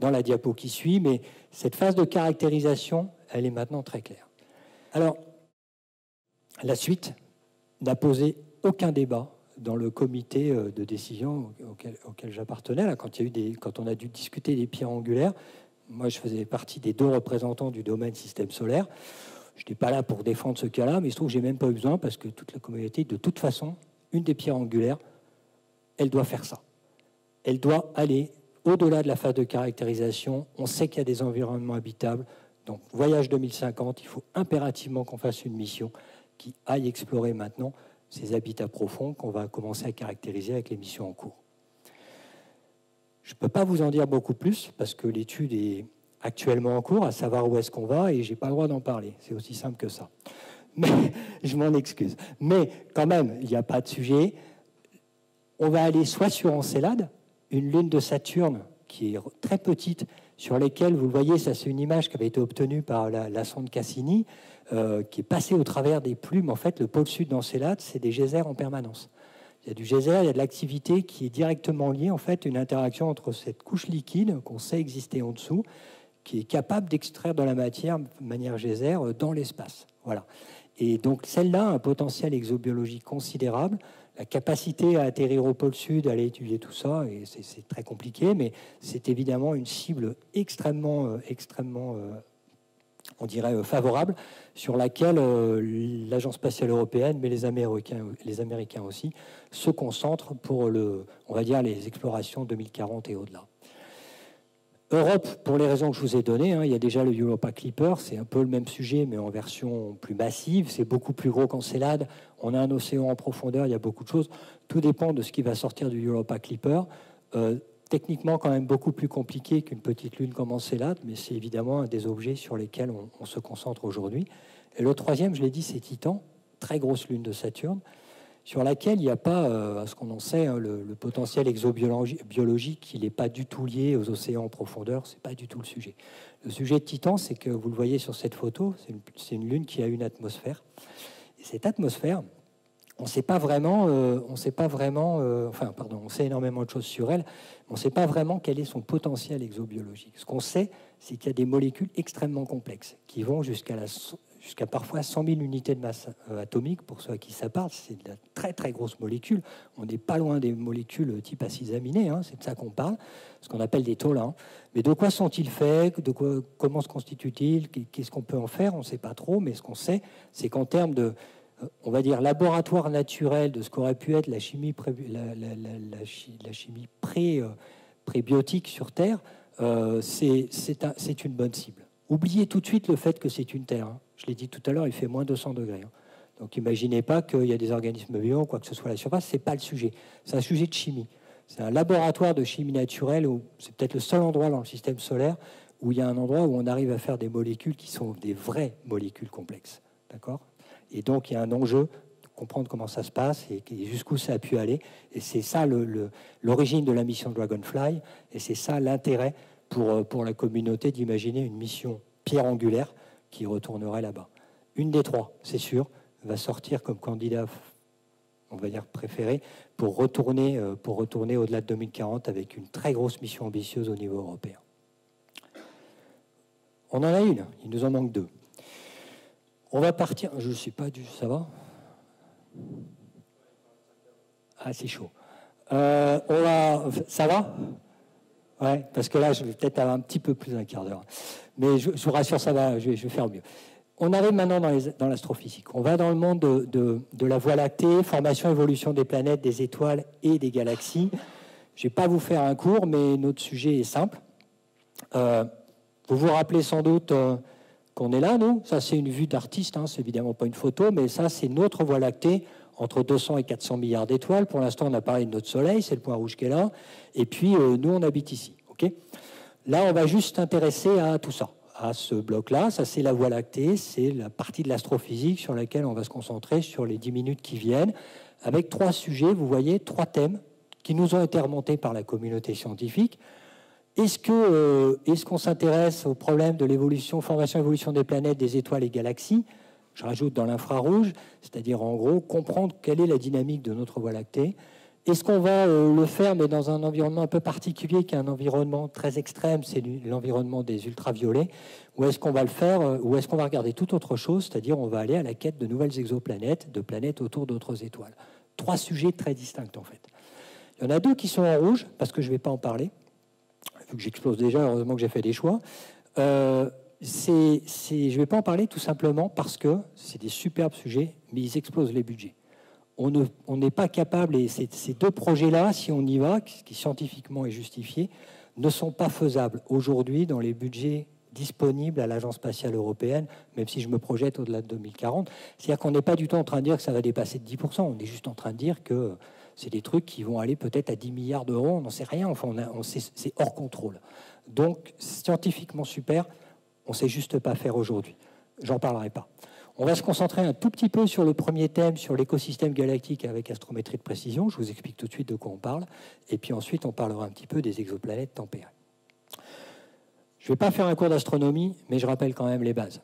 dans la diapo qui suit, mais cette phase de caractérisation, elle est maintenant très claire. Alors, la suite n'a posé aucun débat dans le comité de décision auquel, auquel j'appartenais, quand, quand on a dû discuter des pierres angulaires. Moi, je faisais partie des deux représentants du domaine système solaire. Je n'étais pas là pour défendre ce cas-là, mais il se trouve que je n'ai même pas eu besoin, parce que toute la communauté, de toute façon, une des pierres angulaires, elle doit faire ça. Elle doit aller au-delà de la phase de caractérisation. On sait qu'il y a des environnements habitables. Donc, Voyage deux mille cinquante, il faut impérativement qu'on fasse une mission qui aille explorer maintenant ces habitats profonds qu'on va commencer à caractériser avec les missions en cours. Je ne peux pas vous en dire beaucoup plus parce que l'étude est actuellement en cours, à savoir où est-ce qu'on va, et je n'ai pas le droit d'en parler. C'est aussi simple que ça. Mais je m'en excuse. Mais quand même, il n'y a pas de sujet. On va aller soit sur Encelade, une lune de Saturne qui est très petite, sur lesquelles, vous le voyez, ça c'est une image qui avait été obtenue par la, la sonde Cassini, Euh, qui est passé au travers des plumes. En fait, le pôle sud d'Encelade, c'est des geysers en permanence. Il y a du geyser, il y a de l'activité qui est directement liée, en fait, une interaction entre cette couche liquide qu'on sait exister en dessous, qui est capable d'extraire de la matière, de manière geyser, dans l'espace. Voilà. Et donc, celle-là a un potentiel exobiologique considérable, la capacité à atterrir au pôle sud, à aller étudier tout ça, et c'est très compliqué, mais c'est évidemment une cible extrêmement, euh, extrêmement... Euh, on dirait favorable, sur laquelle euh, l'Agence spatiale européenne, mais les Américains, les Américains aussi, se concentrent pour le, on va dire, les explorations deux mille quarante et au-delà. Europe, pour les raisons que je vous ai données, hein, il y a déjà le Europa Clipper, c'est un peu le même sujet, mais en version plus massive, c'est beaucoup plus gros qu'Encelade, on a un océan en profondeur, il y a beaucoup de choses, tout dépend de ce qui va sortir du Europa Clipper. Euh, Techniquement, quand même beaucoup plus compliqué qu'une petite lune comme Encelade, mais c'est évidemment un des objets sur lesquels on, on se concentre aujourd'hui. Et le troisième, je l'ai dit, c'est Titan, très grosse lune de Saturne, sur laquelle il n'y a pas, euh, à ce qu'on en sait, hein, le, le potentiel exobiologique, il n'est pas du tout lié aux océans en profondeur, ce n'est pas du tout le sujet. Le sujet de Titan, c'est que vous le voyez sur cette photo, c'est une, une lune qui a une atmosphère. Et cette atmosphère, on ne sait pas vraiment, euh, on sait pas vraiment euh, enfin, pardon, on sait énormément de choses sur elle, mais on ne sait pas vraiment quel est son potentiel exobiologique. Ce qu'on sait, c'est qu'il y a des molécules extrêmement complexes qui vont jusqu'à jusqu'à parfois cent mille unités de masse euh, atomique. Pour ceux à qui ça parle, c'est de la très très grosse molécule. On n'est pas loin des molécules type acides aminés, hein, c'est de ça qu'on parle, ce qu'on appelle des tolins. Mais de quoi sont-ils faits, de quoi, comment se constituent-ils, qu'est-ce qu'on peut en faire, on ne sait pas trop, mais ce qu'on sait, c'est qu'en termes de, on va dire, laboratoire naturel de ce qu'aurait pu être la chimie, pré, la, la, la, la, la chimie pré, euh, prébiotique sur Terre, euh, c'est un, une bonne cible. Oubliez tout de suite le fait que c'est une Terre. Hein. Je l'ai dit tout à l'heure, il fait moins deux cents degrés. Hein. Donc imaginez pas qu'il y a des organismes vivants, quoi que ce soit à la surface, c'est pas le sujet. C'est un sujet de chimie. C'est un laboratoire de chimie naturelle, c'est peut-être le seul endroit dans le système solaire où il y a un endroit où on arrive à faire des molécules qui sont des vraies molécules complexes. D'accord ? Et donc, il y a un enjeu de comprendre comment ça se passe et jusqu'où ça a pu aller. Et c'est ça l'origine de la mission Dragonfly. Et c'est ça l'intérêt pour, pour la communauté d'imaginer une mission pierre angulaire qui retournerait là-bas. Une des trois, c'est sûr, va sortir comme candidat, on va dire, préféré pour retourner, pour retourner au-delà de deux mille quarante avec une très grosse mission ambitieuse au niveau européen. On en a une, il nous en manque deux. On va partir. Je ne sais pas du. Ça va? Ah, c'est chaud. Euh, on va. Ça va? Ouais, parce que là, je vais peut-être avoir un petit peu plus d'un quart d'heure. Mais je, je vous rassure, ça va. Je vais, je vais faire mieux. On arrive maintenant dans, les, dans l'astrophysique. On va dans le monde de, de, de la Voie lactée, formation, évolution des planètes, des étoiles et des galaxies. Je ne vais pas vous faire un cours, mais notre sujet est simple. Euh, vous vous rappelez sans doute euh, qu'on est là, nous. Ça, c'est une vue d'artiste, hein, c'est évidemment pas une photo, mais ça, c'est notre Voie lactée, entre deux cents et quatre cents milliards d'étoiles. Pour l'instant, on a parlé de notre Soleil, c'est le point rouge qui est là. Et puis, euh, nous, on habite ici. Okay, là, on va juste s'intéresser à tout ça. À ce bloc-là, ça c'est la Voie lactée, c'est la partie de l'astrophysique sur laquelle on va se concentrer sur les dix minutes qui viennent, avec trois sujets, vous voyez, trois thèmes qui nous ont été remontés par la communauté scientifique. Est-ce que, euh, est-ce qu'on s'intéresse au problème de l'évolution, formation, évolution des planètes, des étoiles et galaxies? Je rajoute dans l'infrarouge, c'est-à-dire en gros, comprendre quelle est la dynamique de notre Voie lactée. Est-ce qu'on va euh, le faire, mais dans un environnement un peu particulier, qui est un environnement très extrême, c'est l'environnement des ultraviolets, ou est-ce qu'on va le faire, euh, ou est-ce qu'on va regarder toute autre chose, c'est-à-dire on va aller à la quête de nouvelles exoplanètes, de planètes autour d'autres étoiles. Trois sujets très distincts, en fait. Il y en a deux qui sont en rouge, parce que je ne vais pas en parler, vu que j'explose déjà, heureusement que j'ai fait des choix. Euh, c'est, c'est, je ne vais pas en parler tout simplement parce que c'est des superbes sujets, mais ils explosent les budgets. On ne, on n'est pas capable, et ces, ces deux projets-là, si on y va, qui scientifiquement est justifié, ne sont pas faisables aujourd'hui dans les budgets disponibles à l'Agence spatiale européenne, même si je me projette au-delà de deux mille quarante. C'est-à-dire qu'on n'est pas du tout en train de dire que ça va dépasser de dix pour cent, on est juste en train de dire que c'est des trucs qui vont aller peut-être à dix milliards d'euros, on n'en sait rien, enfin, on a, on sait, c'est hors contrôle. Donc, scientifiquement super, on ne sait juste pas faire aujourd'hui. J'en parlerai pas. On va se concentrer un tout petit peu sur le premier thème, sur l'écosystème galactique avec astrométrie de précision. Je vous explique tout de suite de quoi on parle. Et puis ensuite, on parlera un petit peu des exoplanètes tempérées. Je ne vais pas faire un cours d'astronomie, mais je rappelle quand même les bases.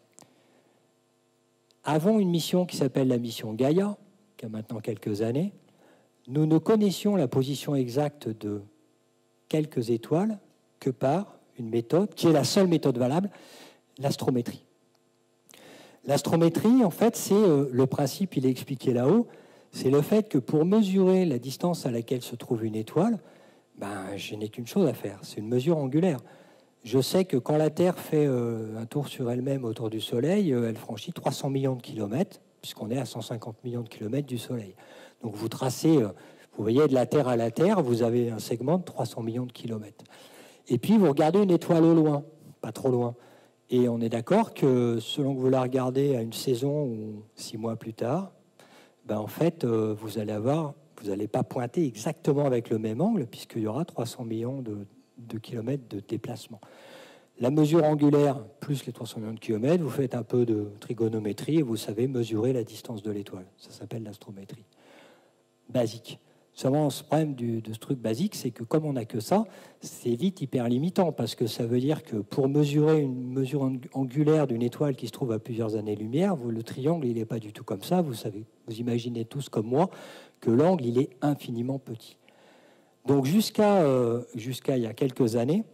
Avant une mission qui s'appelle la mission Gaia, qui a maintenant quelques années, nous ne connaissions la position exacte de quelques étoiles que par une méthode, qui est la seule méthode valable, l'astrométrie. L'astrométrie, en fait, c'est euh, le principe, il est expliqué là-haut, c'est le fait que pour mesurer la distance à laquelle se trouve une étoile, ben, je n'ai qu'une chose à faire, c'est une mesure angulaire. Je sais que quand la Terre fait euh, un tour sur elle-même autour du Soleil, euh, elle franchit trois cents millions de kilomètres, puisqu'on est à cent cinquante millions de kilomètres du Soleil. Donc vous tracez, euh, vous voyez, de la Terre à la Terre, vous avez un segment de trois cents millions de kilomètres. Et puis vous regardez une étoile au loin, pas trop loin. Et on est d'accord que selon que vous la regardez à une saison ou six mois plus tard, ben en fait, euh, vous allez avoir, vous n'allez pas pointer exactement avec le même angle puisqu'il y aura trois cents millions de, de kilomètres de déplacement. La mesure angulaire plus les trois cents millions de kilomètres, vous faites un peu de trigonométrie et vous savez mesurer la distance de l'étoile. Ça s'appelle l'astrométrie. Basique. Seulement, ce problème du, de ce truc basique, c'est que comme on n'a que ça, c'est vite hyper limitant, parce que ça veut dire que pour mesurer une mesure angulaire d'une étoile qui se trouve à plusieurs années-lumière, le triangle, il n'est pas du tout comme ça. Vous savez, vous imaginez tous comme moi que l'angle, il est infiniment petit. Donc jusqu'à euh, jusqu'à il y a quelques années,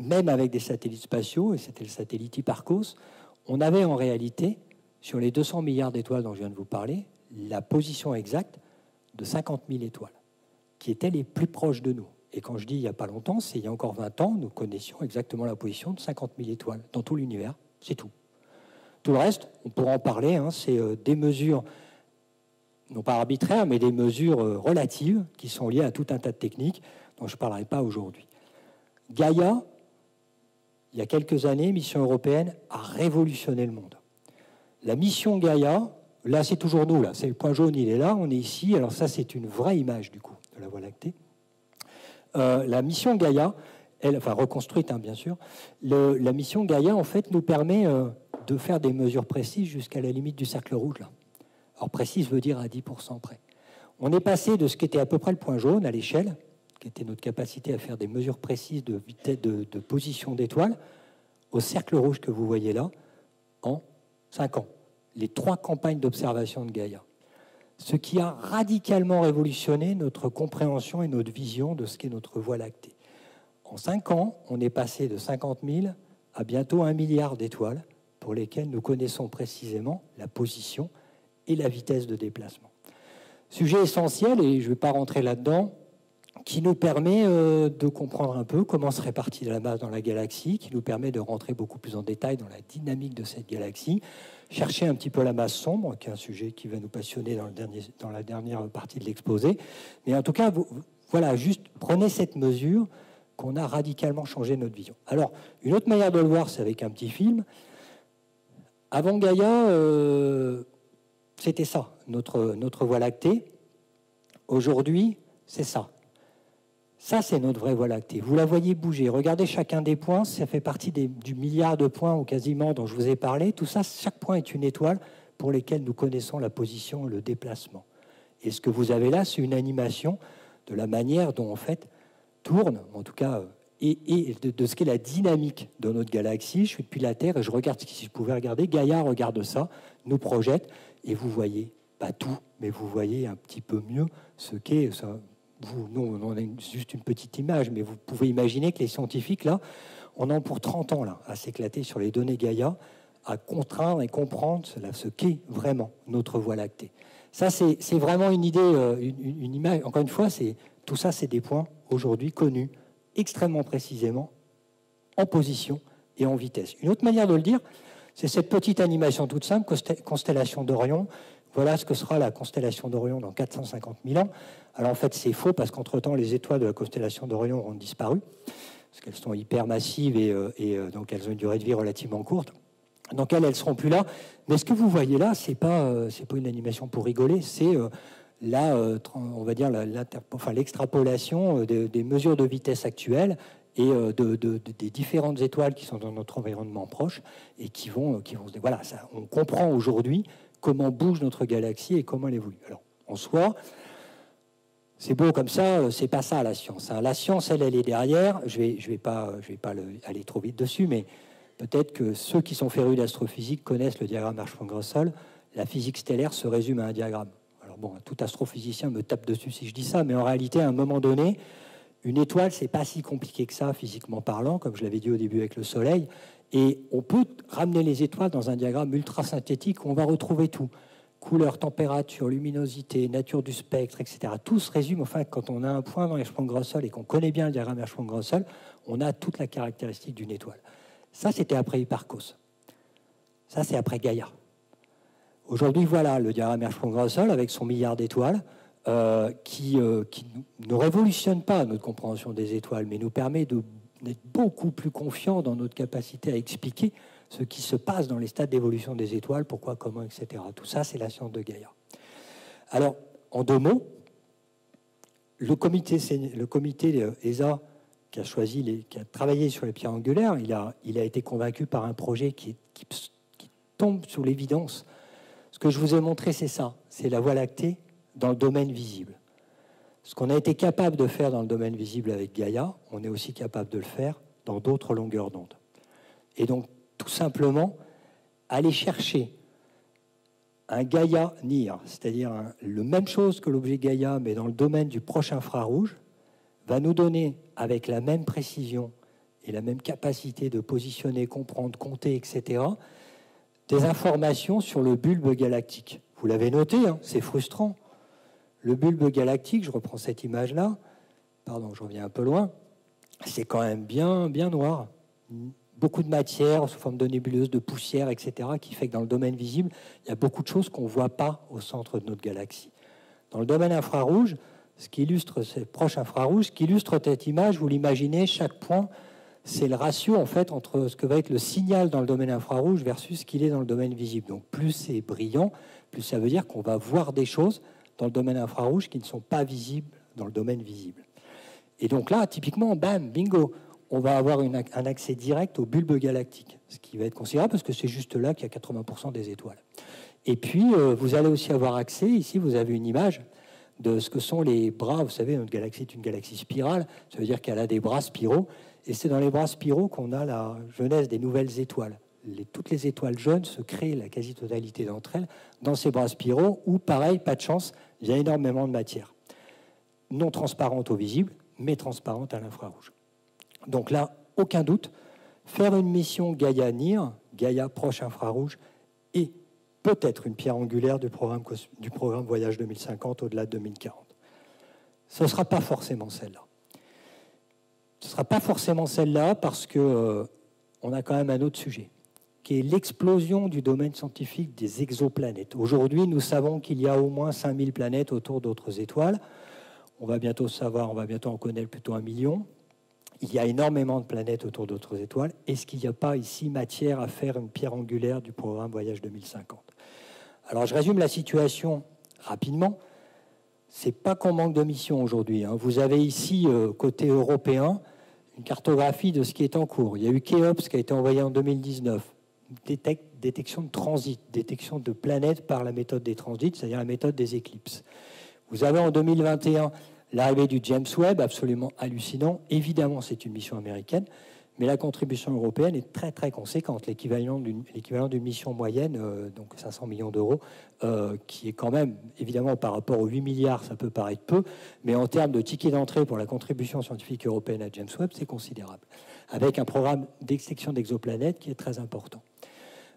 même avec des satellites spatiaux, et c'était le satellite Hipparchos, on avait en réalité, sur les deux cents milliards d'étoiles dont je viens de vous parler, la position exacte de cinquante mille étoiles, qui étaient les plus proches de nous. Et quand je dis il n'y a pas longtemps, c'est il y a encore vingt ans, nous connaissions exactement la position de cinquante mille étoiles dans tout l'univers, c'est tout. Tout le reste, on pourra en parler, hein, c'est euh, des mesures, non pas arbitraires, mais des mesures euh, relatives qui sont liées à tout un tas de techniques dont je ne parlerai pas aujourd'hui. Gaia, il y a quelques années, mission européenne, a révolutionné le monde. La mission Gaia, là, c'est toujours nous, là. C'est le point jaune, il est là, on est ici. Alors ça, c'est une vraie image, du coup, de la Voie lactée. Euh, la mission Gaia, elle, enfin reconstruite, hein, bien sûr, le, la mission Gaia, en fait, nous permet euh, de faire des mesures précises jusqu'à la limite du cercle rouge, là. Alors, précise veut dire à dix pour cent près. On est passé de ce qui était à peu près le point jaune, à l'échelle, qui était notre capacité à faire des mesures précises de vitesse, de, de position d'étoile, au cercle rouge que vous voyez là, en cinq ans. Les trois campagnes d'observation de Gaia. Ce qui a radicalement révolutionné notre compréhension et notre vision de ce qu'est notre Voie lactée. En cinq ans, on est passé de cinquante mille à bientôt un milliard d'étoiles pour pour lesquels nous connaissons précisément la position et la vitesse de déplacement. Sujet essentiel, et je ne vais pas rentrer là-dedans, qui nous permet euh, de comprendre un peu comment se répartit la masse dans la galaxie, qui nous permet de rentrer beaucoup plus en détail dans la dynamique de cette galaxie, chercher un petit peu la masse sombre, qui est un sujet qui va nous passionner dans, le dernier, dans la dernière partie de l'exposé. Mais en tout cas, vous, voilà, juste prenez cette mesure qu'on a radicalement changé notre vision. Alors, une autre manière de le voir, c'est avec un petit film. Avant Gaïa, euh, c'était ça, notre, notre Voie lactée. Aujourd'hui, c'est ça. Ça, c'est notre vraie Voie lactée. Vous la voyez bouger. Regardez chacun des points. Ça fait partie des, du milliard de points ou quasiment dont je vous ai parlé. Tout ça, chaque point est une étoile pour lesquelles nous connaissons la position et le déplacement. Et ce que vous avez là, c'est une animation de la manière dont, en fait, tourne, en tout cas, et, et de, de ce qu'est la dynamique de notre galaxie. Je suis depuis la Terre et je regarde ce que si je pouvais regarder. Gaïa regarde ça, nous projette, et vous voyez, pas tout, mais vous voyez un petit peu mieux ce qu'est ça. Vous, nous, on a juste une petite image, mais vous pouvez imaginer que les scientifiques, là, on en pour trente ans là, à s'éclater sur les données Gaïa, à contraindre et comprendre là, ce qu'est vraiment notre Voie lactée. Ça, c'est vraiment une idée, une, une image. Encore une fois, tout ça, c'est des points aujourd'hui connus extrêmement précisément en position et en vitesse. Une autre manière de le dire, c'est cette petite animation toute simple, constellation d'Orion. Voilà ce que sera la constellation d'Orion dans quatre cent cinquante mille ans. Alors en fait, c'est faux parce qu'entre-temps, les étoiles de la constellation d'Orion ont disparu parce qu'elles sont hyper massives et, euh, et euh, donc elles ont une durée de vie relativement courte. Donc elles, elles ne seront plus là. Mais ce que vous voyez là, ce n'est pas, euh, c'est pas une animation pour rigoler, c'est euh, là, euh, on va dire, l'extrapolation enfin, des, des mesures de vitesse actuelles et euh, de, de, de, des différentes étoiles qui sont dans notre environnement proche et qui vont... Qui vont voilà, ça, on comprend aujourd'hui comment bouge notre galaxie et comment elle évolue. Alors, en soi, c'est beau comme ça, c'est pas ça la science. La science, elle, elle est derrière. Je vais, je vais pas, je vais pas le, aller trop vite dessus, mais peut-être que ceux qui sont férus d'astrophysique connaissent le diagramme Hertzsprung-Russell. La physique stellaire se résume à un diagramme. Alors bon, tout astrophysicien me tape dessus si je dis ça, mais en réalité, à un moment donné, une étoile, c'est pas si compliqué que ça, physiquement parlant, comme je l'avais dit au début avec le Soleil. Et on peut ramener les étoiles dans un diagramme ultra synthétique où on va retrouver tout. Couleur, température, luminosité, nature du spectre, et cetera. Tout se résume, enfin, quand on a un point dans Hertzsprung-Russell et qu'on connaît bien le diagramme Hertzsprung-Russell, on a toute la caractéristique d'une étoile. Ça, c'était après Hipparcos. Ça, c'est après Gaïa. Aujourd'hui, voilà le diagramme Hertzsprung-Russell avec son milliard d'étoiles euh, qui, euh, qui ne révolutionne pas notre compréhension des étoiles, mais nous permet de d'être beaucoup plus confiant dans notre capacité à expliquer ce qui se passe dans les stades d'évolution des étoiles, pourquoi, comment, et cetera. Tout ça, c'est la science de Gaïa. Alors, en deux mots, le comité, le comité E S A qui a, choisi les, qui a travaillé sur les pierres angulaires, il a, il a été convaincu par un projet qui, qui, qui tombe sous l'évidence. Ce que je vous ai montré, c'est ça, c'est la Voie lactée dans le domaine visible. Ce qu'on a été capable de faire dans le domaine visible avec Gaïa, on est aussi capable de le faire dans d'autres longueurs d'onde. Et donc, tout simplement, aller chercher un Gaia-N I R, c'est-à-dire la même chose que l'objet Gaïa, mais dans le domaine du proche infrarouge, va nous donner, avec la même précision et la même capacité de positionner, comprendre, compter, et cetera, des informations sur le bulbe galactique. Vous l'avez noté, hein, c'est frustrant. Le bulbe galactique, je reprends cette image-là, pardon, je reviens un peu loin, c'est quand même bien, bien noir. Beaucoup de matière sous forme de nébuleuse, de poussière, et cetera, qui fait que dans le domaine visible, il y a beaucoup de choses qu'on ne voit pas au centre de notre galaxie. Dans le domaine infrarouge, ce qui illustre, c'est proche infrarouge, ce qui illustre cette image, vous l'imaginez, chaque point, c'est le ratio en fait entre ce que va être le signal dans le domaine infrarouge versus ce qu'il est dans le domaine visible. Donc plus c'est brillant, plus ça veut dire qu'on va voir des choses dans le domaine infrarouge qui ne sont pas visibles dans le domaine visible. Et donc là, typiquement, bam, bingo, on va avoir une, un accès direct au bulbe galactique, ce qui va être considérable parce que c'est juste là qu'il y a quatre-vingts pour cent des étoiles. Et puis, euh, vous allez aussi avoir accès, ici, vous avez une image de ce que sont les bras, vous savez, notre galaxie est une galaxie spirale, ça veut dire qu'elle a des bras spiraux, et c'est dans les bras spiraux qu'on a la genèse des nouvelles étoiles. Les, toutes les étoiles jeunes se créent, la quasi-totalité d'entre elles, dans ces bras spiraux, où, pareil, pas de chance, il y a énormément de matière, non transparente au visible, mais transparente à l'infrarouge. Donc là, aucun doute, faire une mission Gaia-N I R, Gaia proche infrarouge et peut-être une pierre angulaire du programme, du programme Voyage deux mille cinquante au-delà de deux mille quarante. Ce ne sera pas forcément celle-là. Ce ne sera pas forcément celle-là parce que euh, on a quand même un autre sujet, qui est l'explosion du domaine scientifique des exoplanètes. Aujourd'hui, nous savons qu'il y a au moins cinq mille planètes autour d'autres étoiles. On va bientôt savoir, on va bientôt en connaître plutôt un million. Il y a énormément de planètes autour d'autres étoiles. Est-ce qu'il n'y a pas ici matière à faire une pierre angulaire du programme Voyage deux mille cinquante? Alors, je résume la situation rapidement. Ce n'est pas qu'on manque de missions aujourd'hui, hein. Vous avez ici, euh, côté européen, une cartographie de ce qui est en cours. Il y a eu K E O P S qui a été envoyé en deux mille dix-neuf. Détec détection de transit, détection de planètes par la méthode des transits, c'est-à-dire la méthode des éclipses. Vous avez en deux mille vingt et un l'arrivée du James Webb, absolument hallucinant. Évidemment, c'est une mission américaine, mais la contribution européenne est très très conséquente, l'équivalent d'une mission moyenne, euh, donc cinq cents millions d'euros, euh, qui est quand même, évidemment, par rapport aux huit milliards, ça peut paraître peu, mais en termes de ticket d'entrée pour la contribution scientifique européenne à James Webb, c'est considérable, avec un programme d'extinction d'exoplanètes qui est très important.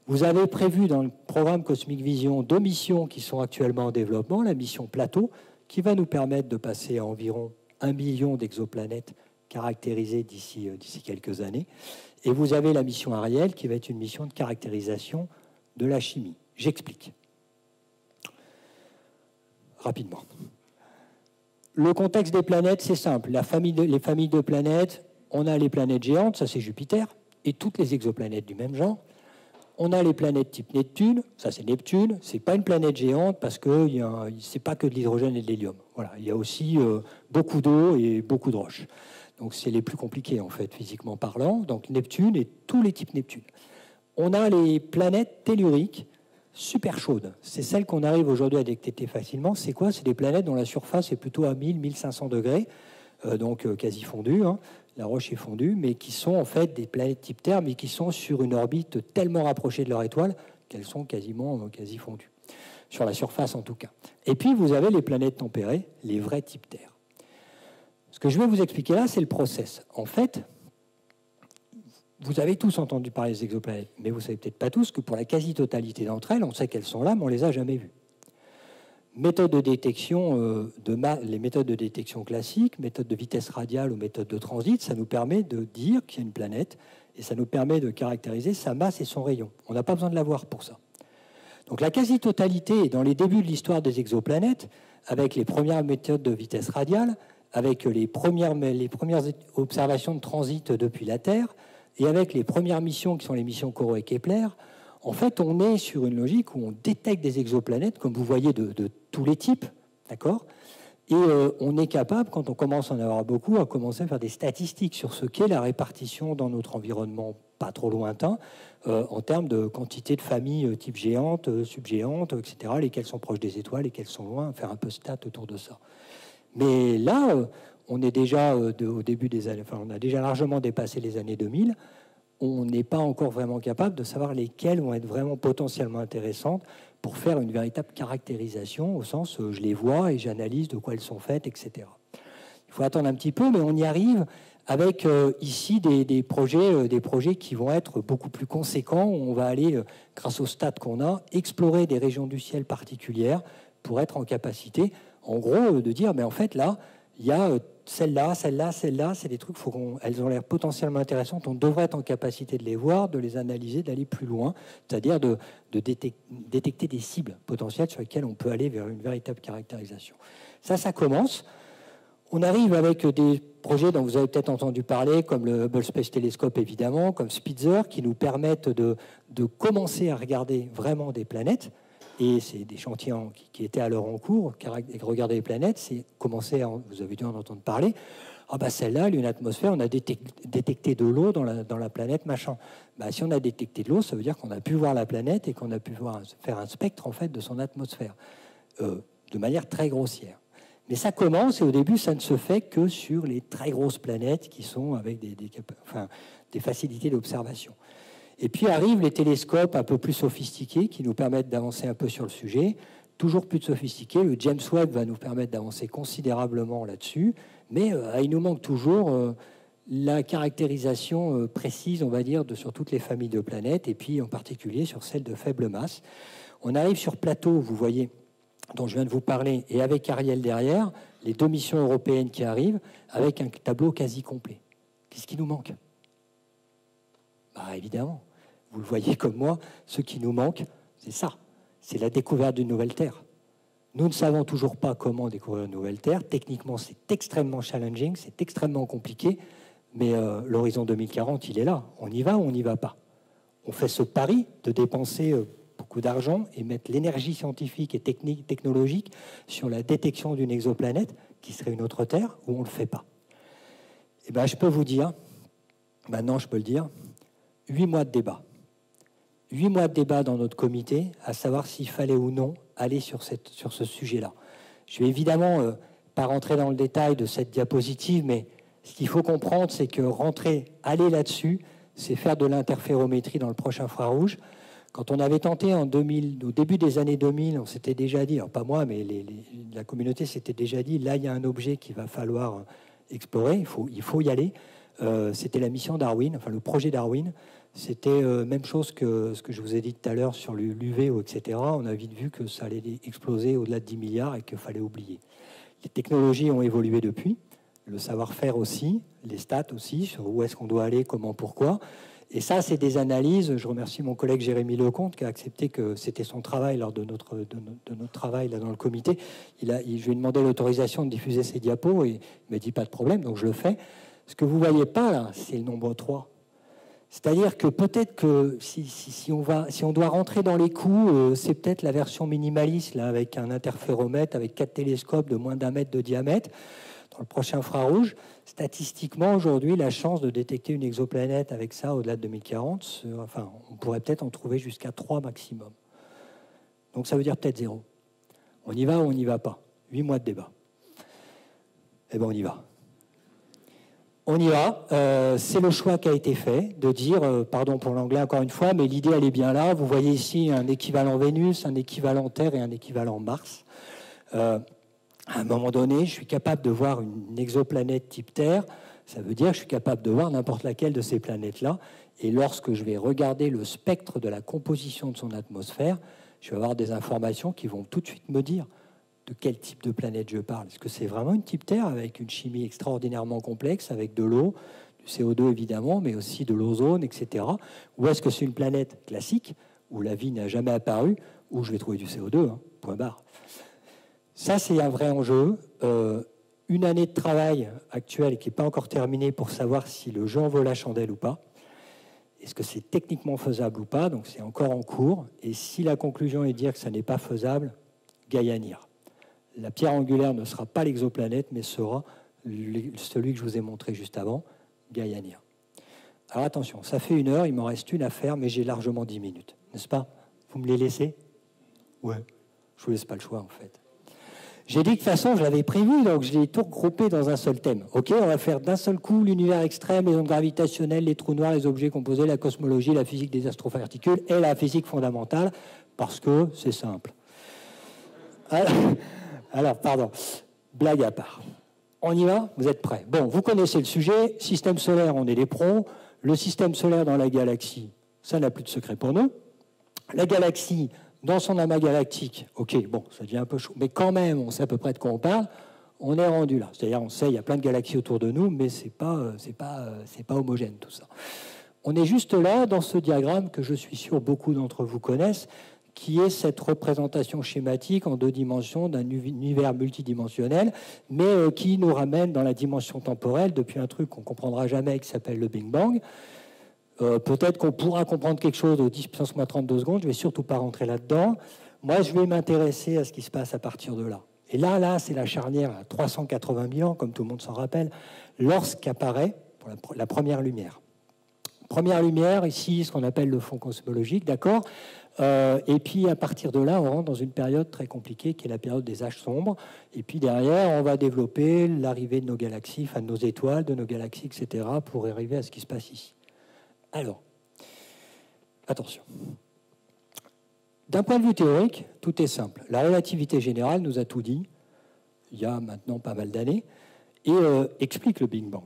Vous avez prévu dans le programme Cosmic Vision deux missions qui sont actuellement en développement, la mission Plateau, qui va nous permettre de passer à environ un million d'exoplanètes caractérisées d'ici euh, d'ici quelques années. Et vous avez la mission Ariel, qui va être une mission de caractérisation de la chimie. J'explique rapidement. Le contexte des planètes, c'est simple. La famille de, les familles de planètes, on a les planètes géantes, ça c'est Jupiter, et toutes les exoplanètes du même genre. On a les planètes type Neptune, ça c'est Neptune, c'est pas une planète géante parce que c'est pas que de l'hydrogène et de l'hélium. Voilà, il y a aussi euh, beaucoup d'eau et beaucoup de roches. Donc c'est les plus compliqués en fait, physiquement parlant. Donc Neptune et tous les types Neptune. On a les planètes telluriques super chaudes. C'est celles qu'on arrive aujourd'hui à détecter facilement. C'est quoi? C'est des planètes dont la surface est plutôt à mille à mille cinq cents degrés, euh, donc euh, quasi fondue, hein. La roche est fondue, mais qui sont en fait des planètes type Terre, mais qui sont sur une orbite tellement rapprochée de leur étoile qu'elles sont quasiment quasi fondues, sur la surface en tout cas. Et puis vous avez les planètes tempérées, les vrais types Terre. Ce que je vais vous expliquer là, c'est le process. En fait, vous avez tous entendu parler des exoplanètes, mais vous ne savez peut-être pas tous que pour la quasi-totalité d'entre elles, on sait qu'elles sont là, mais on ne les a jamais vues. Méthode de détection, euh, de les méthodes de détection classiques, méthode de vitesse radiale ou méthode de transit, ça nous permet de dire qu'il y a une planète et ça nous permet de caractériser sa masse et son rayon. On n'a pas besoin de la voir pour ça. Donc la quasi-totalité, dans les débuts de l'histoire des exoplanètes, avec les premières méthodes de vitesse radiale, avec les premières, les premières observations de transit depuis la Terre et avec les premières missions qui sont les missions Corot et Kepler, en fait, on est sur une logique où on détecte des exoplanètes, comme vous voyez, de, de tous les types, d'accord? Et euh, on est capable, quand on commence à en avoir beaucoup, à commencer à faire des statistiques sur ce qu'est la répartition dans notre environnement pas trop lointain, euh, en termes de quantité de familles euh, type géante, euh, subgéante, et cetera, lesquelles sont proches des étoiles, lesquelles sont loin, faire un peu stat autour de ça. Mais là, euh, on est déjà euh, de, au début des années, enfin, on a déjà largement dépassé les années deux mille. On n'est pas encore vraiment capable de savoir lesquelles vont être vraiment potentiellement intéressantes pour faire une véritable caractérisation, au sens je les vois et j'analyse de quoi elles sont faites, et cetera. Il faut attendre un petit peu, mais on y arrive avec euh, ici des, des, projets, euh, des projets qui vont être beaucoup plus conséquents, où on va aller, euh, grâce au stade qu'on a, explorer des régions du ciel particulières pour être en capacité, en gros, euh, de dire, mais en fait là, il y a... Euh, Celles-là, celles-là, celles-là, c'est des trucs, faut qu'on, elles ont l'air potentiellement intéressantes, on devrait être en capacité de les voir, de les analyser, d'aller plus loin, c'est-à-dire de, de détec détecter des cibles potentielles sur lesquelles on peut aller vers une véritable caractérisation. Ça, ça commence. On arrive avec des projets dont vous avez peut-être entendu parler, comme le Hubble Space Telescope, évidemment, comme Spitzer, qui nous permettent de, de commencer à regarder vraiment des planètes. Et c'est des chantiers qui, qui étaient alors en cours, regarder les planètes, c'est commencer à, vous avez dû en entendre parler, ah bah celle-là, elle a une atmosphère, on a détecté de l'eau dans la, dans la planète, machin. Bah si on a détecté de l'eau, ça veut dire qu'on a pu voir la planète et qu'on a pu voir, faire un spectre en fait de son atmosphère, euh, de manière très grossière. Mais ça commence, et au début, ça ne se fait que sur les très grosses planètes qui sont avec des, des, enfin, des facilités d'observation. Et puis arrivent les télescopes un peu plus sophistiqués qui nous permettent d'avancer un peu sur le sujet, toujours plus sophistiqués. Le James Webb va nous permettre d'avancer considérablement là-dessus, mais euh, il nous manque toujours euh, la caractérisation précise, on va dire, de, sur toutes les familles de planètes, et puis en particulier sur celles de faible masse. On arrive sur Plateau, vous voyez, dont je viens de vous parler, et avec Ariel derrière, les deux missions européennes qui arrivent, avec un tableau quasi complet. Qu'est-ce qui nous manque? Bah évidemment, vous le voyez comme moi, ce qui nous manque, c'est ça, c'est la découverte d'une nouvelle Terre. Nous ne savons toujours pas comment découvrir une nouvelle Terre. Techniquement, c'est extrêmement challenging, c'est extrêmement compliqué, mais euh, l'horizon deux mille quarante, il est là. On y va ou on n'y va pas? On fait ce pari de dépenser euh, beaucoup d'argent et mettre l'énergie scientifique et technique, technologique sur la détection d'une exoplanète, qui serait une autre Terre, ou on ne le fait pas. Et ben, je peux vous dire, maintenant je peux le dire, huit mois de débat. Huit mois de débat dans notre comité, à savoir s'il fallait ou non aller sur, cette, sur ce sujet-là. Je vais évidemment euh, pas rentrer dans le détail de cette diapositive, mais ce qu'il faut comprendre, c'est que rentrer, aller là-dessus, c'est faire de l'interférométrie dans le proche infrarouge. Quand on avait tenté en deux mille, au début des années deux mille, on s'était déjà dit, alors pas moi, mais les, les, la communauté s'était déjà dit, là, il y a un objet qu'il va falloir explorer, il faut, il faut y aller. Euh, c'était la mission Darwin, enfin le projet Darwin. C'était euh, même chose que ce que je vous ai dit tout à l'heure sur l'U V, et cetera. On a vite vu que ça allait exploser au-delà de dix milliards et qu'il fallait oublier. Les technologies ont évolué depuis, le savoir-faire aussi, les stats aussi, sur où est-ce qu'on doit aller, comment, pourquoi. Et ça, c'est des analyses. Je remercie mon collègue Jérémy Lecomte qui a accepté que c'était son travail lors de notre, de, de notre travail là dans le comité. Il a, il, je lui ai demandé l'autorisation de diffuser ses diapos et il m'a dit pas de problème, donc je le fais. Ce que vous ne voyez pas là, c'est le nombre trois. C'est-à-dire que peut-être que si, si, si, on va, si on doit rentrer dans les coûts, euh, c'est peut-être la version minimaliste, là, avec un interféromètre, avec quatre télescopes de moins d'un mètre de diamètre, dans le prochain infrarouge. Statistiquement, aujourd'hui, la chance de détecter une exoplanète avec ça au-delà de deux mille quarante, euh, enfin, on pourrait peut-être en trouver jusqu'à trois maximum. Donc ça veut dire peut-être zéro. On y va ou on n'y va pas? Huit mois de débat. Eh bien, on y va. On y va, euh, c'est le choix qui a été fait de dire, euh, pardon pour l'anglais encore une fois, mais l'idée elle est bien là, vous voyez ici un équivalent Vénus, un équivalent Terre et un équivalent Mars. Euh, à un moment donné, je suis capable de voir une exoplanète type Terre, ça veut dire que je suis capable de voir n'importe laquelle de ces planètes-là, et lorsque je vais regarder le spectre de la composition de son atmosphère, je vais avoir des informations qui vont tout de suite me dire de quel type de planète je parle. Est-ce que c'est vraiment une type Terre avec une chimie extraordinairement complexe, avec de l'eau, du C O deux évidemment, mais aussi de l'ozone, et cetera. Ou est-ce que c'est une planète classique, où la vie n'a jamais apparu, où je vais trouver du C O deux, hein, point barre. Ça, c'est un vrai enjeu. Euh, une année de travail actuelle qui n'est pas encore terminée pour savoir si le jeu en vaut la chandelle ou pas. Est-ce que c'est techniquement faisable ou pas? Donc c'est encore en cours. Et si la conclusion est de dire que ça n'est pas faisable, Gaia-N I R. La pierre angulaire ne sera pas l'exoplanète, mais sera celui que je vous ai montré juste avant, Gaia-N I R. Alors attention, ça fait une heure, il m'en reste une à faire, mais j'ai largement dix minutes, n'est-ce pas? Vous me les laissez? Ouais, je vous laisse pas le choix en fait. J'ai dit que de toute façon, je l'avais prévu, donc je l'ai tout regroupé dans un seul thème. Ok, on va faire d'un seul coup l'univers extrême, les ondes gravitationnelles, les trous noirs, les objets composés, la cosmologie, la physique des astroparticules et la physique fondamentale, parce que c'est simple. Alors, Alors, pardon, blague à part. On y va? Vous êtes prêts? Bon, vous connaissez le sujet. Système solaire, on est les pros. Le système solaire dans la galaxie, ça n'a plus de secret pour nous. La galaxie, dans son amas galactique, ok, bon, ça devient un peu chaud. Mais quand même, on sait à peu près de quoi on parle. On est rendu là. C'est-à-dire, on sait, il y a plein de galaxies autour de nous, mais c'est pas, c'est pas, c'est pas homogène tout ça. On est juste là, dans ce diagramme que je suis sûr beaucoup d'entre vous connaissent, qui est cette représentation schématique en deux dimensions d'un univers multidimensionnel, mais qui nous ramène dans la dimension temporelle depuis un truc qu'on ne comprendra jamais qui s'appelle le Big Bang. Euh, peut-être qu'on pourra comprendre quelque chose aux dix puissance moins trente-deux secondes, je ne vais surtout pas rentrer là-dedans. Moi, je vais m'intéresser à ce qui se passe à partir de là. Et là, là, c'est la charnière à trois cent quatre-vingt mille ans, comme tout le monde s'en rappelle, lorsqu'apparaît la première lumière. Première lumière, ici, ce qu'on appelle le fond cosmologique, d'accord? Euh, et puis, à partir de là, on rentre dans une période très compliquée qui est la période des âges sombres. Et puis, derrière, on va développer l'arrivée de nos galaxies, enfin de nos étoiles, de nos galaxies, et cetera, pour arriver à ce qui se passe ici. Alors, attention. D'un point de vue théorique, tout est simple. La relativité générale nous a tout dit, il y a maintenant pas mal d'années, et euh, explique le Big Bang.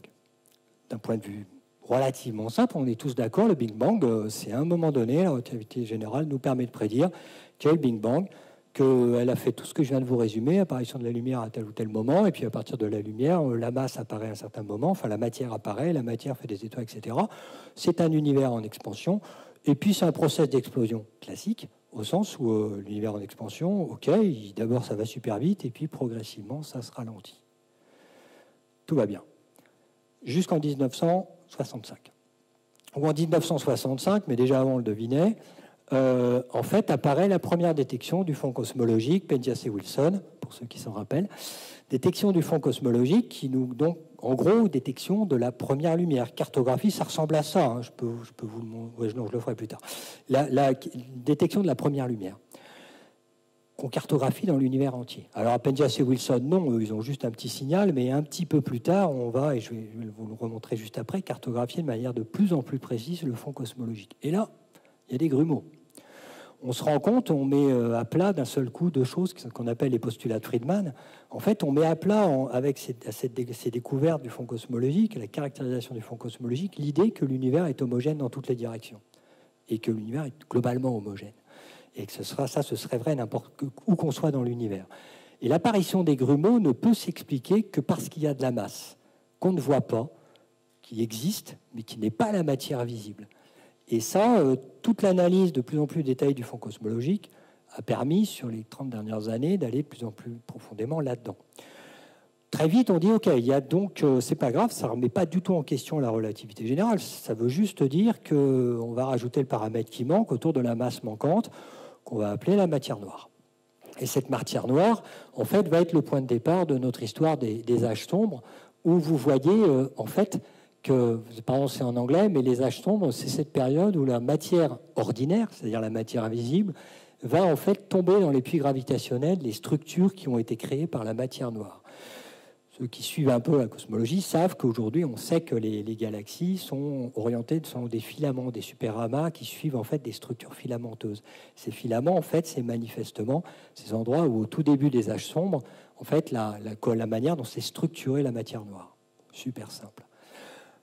d'un point de vue relativement simple, on est tous d'accord, le Big Bang, c'est à un moment donné, la relativité générale nous permet de prédire qu'il y a eu le Big Bang, qu'elle a fait tout ce que je viens de vous résumer, apparition de la lumière à tel ou tel moment, et puis à partir de la lumière, la masse apparaît à un certain moment, enfin la matière apparaît, la matière fait des étoiles, et cetera. C'est un univers en expansion, et puis c'est un process d'explosion classique, au sens où euh, l'univers en expansion, ok, d'abord ça va super vite, et puis progressivement ça se ralentit. Tout va bien. Jusqu'en mille neuf cent soixante-cinq. Ou en mille neuf cent soixante-cinq, mais déjà avant on le devinait, Euh, en fait, apparaît la première détection du fond cosmologique, Penzias et Wilson, pour ceux qui s'en rappellent, détection du fond cosmologique qui nous, donc, en gros, détection de la première lumière. Cartographie, ça ressemble à ça, hein, je peux, je peux vous le... Ouais, non, je le ferai plus tard. La, la détection de la première lumière, qu'on cartographie dans l'univers entier. Alors, à Penzias et Wilson, non, eux, ils ont juste un petit signal, mais un petit peu plus tard, on va, et je vais vous le remontrer juste après, cartographier de manière de plus en plus précise le fond cosmologique. Et là, il y a des grumeaux. On se rend compte, on met à plat d'un seul coup deux choses qu'on appelle les postulats de Friedman. En fait, on met à plat, en, avec ces, cette, ces découvertes du fond cosmologique, la caractérisation du fond cosmologique, l'idée que l'univers est homogène dans toutes les directions et que l'univers est globalement homogène. Et que ce sera, ça, ce serait vrai n'importe où qu'on soit dans l'univers. Et l'apparition des grumeaux ne peut s'expliquer que parce qu'il y a de la masse, qu'on ne voit pas, qui existe, mais qui n'est pas la matière visible. Et ça, euh, toute l'analyse de plus en plus détaillée du fond cosmologique a permis, sur les trente dernières années, d'aller de plus en plus profondément là-dedans. Très vite, on dit, OK, il y a donc, euh, c'est pas grave, ça ne remet pas du tout en question la relativité générale. Ça veut juste dire qu'on va rajouter le paramètre qui manque autour de la masse manquante, qu'on va appeler la matière noire. Et cette matière noire, en fait, va être le point de départ de notre histoire des, des âges sombres, où vous voyez, euh, en fait, que, pardon, c'est en anglais, mais les âges sombres, c'est cette période où la matière ordinaire, c'est-à-dire la matière invisible, va en fait tomber dans les puits gravitationnels, les structures qui ont été créées par la matière noire. Ceux qui suivent un peu la cosmologie savent qu'aujourd'hui, on sait que les, les galaxies sont orientées, sont des filaments, des superamas qui suivent en fait des structures filamenteuses. Ces filaments, en fait, c'est manifestement ces endroits où, au tout début des âges sombres, en fait, la, la, la manière dont s'est structurée la matière noire. Super simple.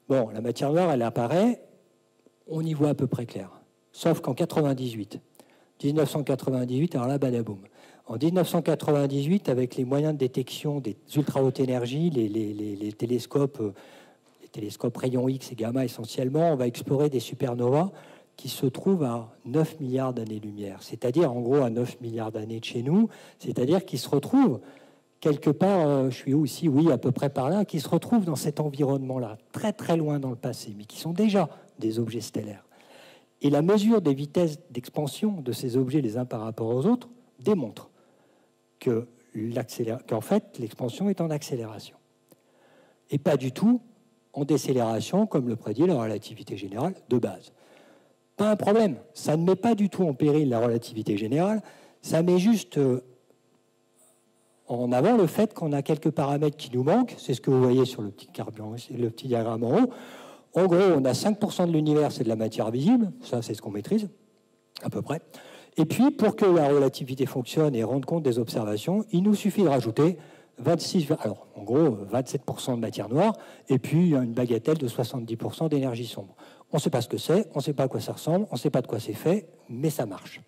Bon, la matière noire, elle apparaît, on y voit à peu près clair. Sauf qu'en mille neuf cent quatre-vingt-dix-huit, alors là, badaboum. En mille neuf cent quatre-vingt-dix-huit, avec les moyens de détection des ultra-hautes énergies, les, les, les, les télescopes, les télescopes rayons X et gamma essentiellement, on va explorer des supernovas qui se trouvent à neuf milliards d'années-lumière, c'est-à-dire en gros à neuf milliards d'années de chez nous, c'est-à-dire qu'ils se retrouvent quelque part, euh, je suis où ici, oui, à peu près par là, qui se retrouvent dans cet environnement-là, très très loin dans le passé, mais qui sont déjà des objets stellaires. Et la mesure des vitesses d'expansion de ces objets les uns par rapport aux autres démontre que qu'en fait, l'expansion est en accélération. Et pas du tout en décélération, comme le prédit la relativité générale de base. Pas un problème, ça ne met pas du tout en péril la relativité générale, ça met juste... Euh, en avant le fait qu'on a quelques paramètres qui nous manquent, c'est ce que vous voyez sur le petit, carburant, le petit diagramme en haut. En gros, on a cinq pour cent de l'univers, c'est de la matière visible, ça c'est ce qu'on maîtrise, à peu près. Et puis, pour que la relativité fonctionne et rende compte des observations, il nous suffit de rajouter vingt-six, alors, en gros, vingt-sept pour cent de matière noire, et puis une bagatelle de soixante-dix pour cent d'énergie sombre. On ne sait pas ce que c'est, on ne sait pas à quoi ça ressemble, on ne sait pas de quoi c'est fait, mais ça marche.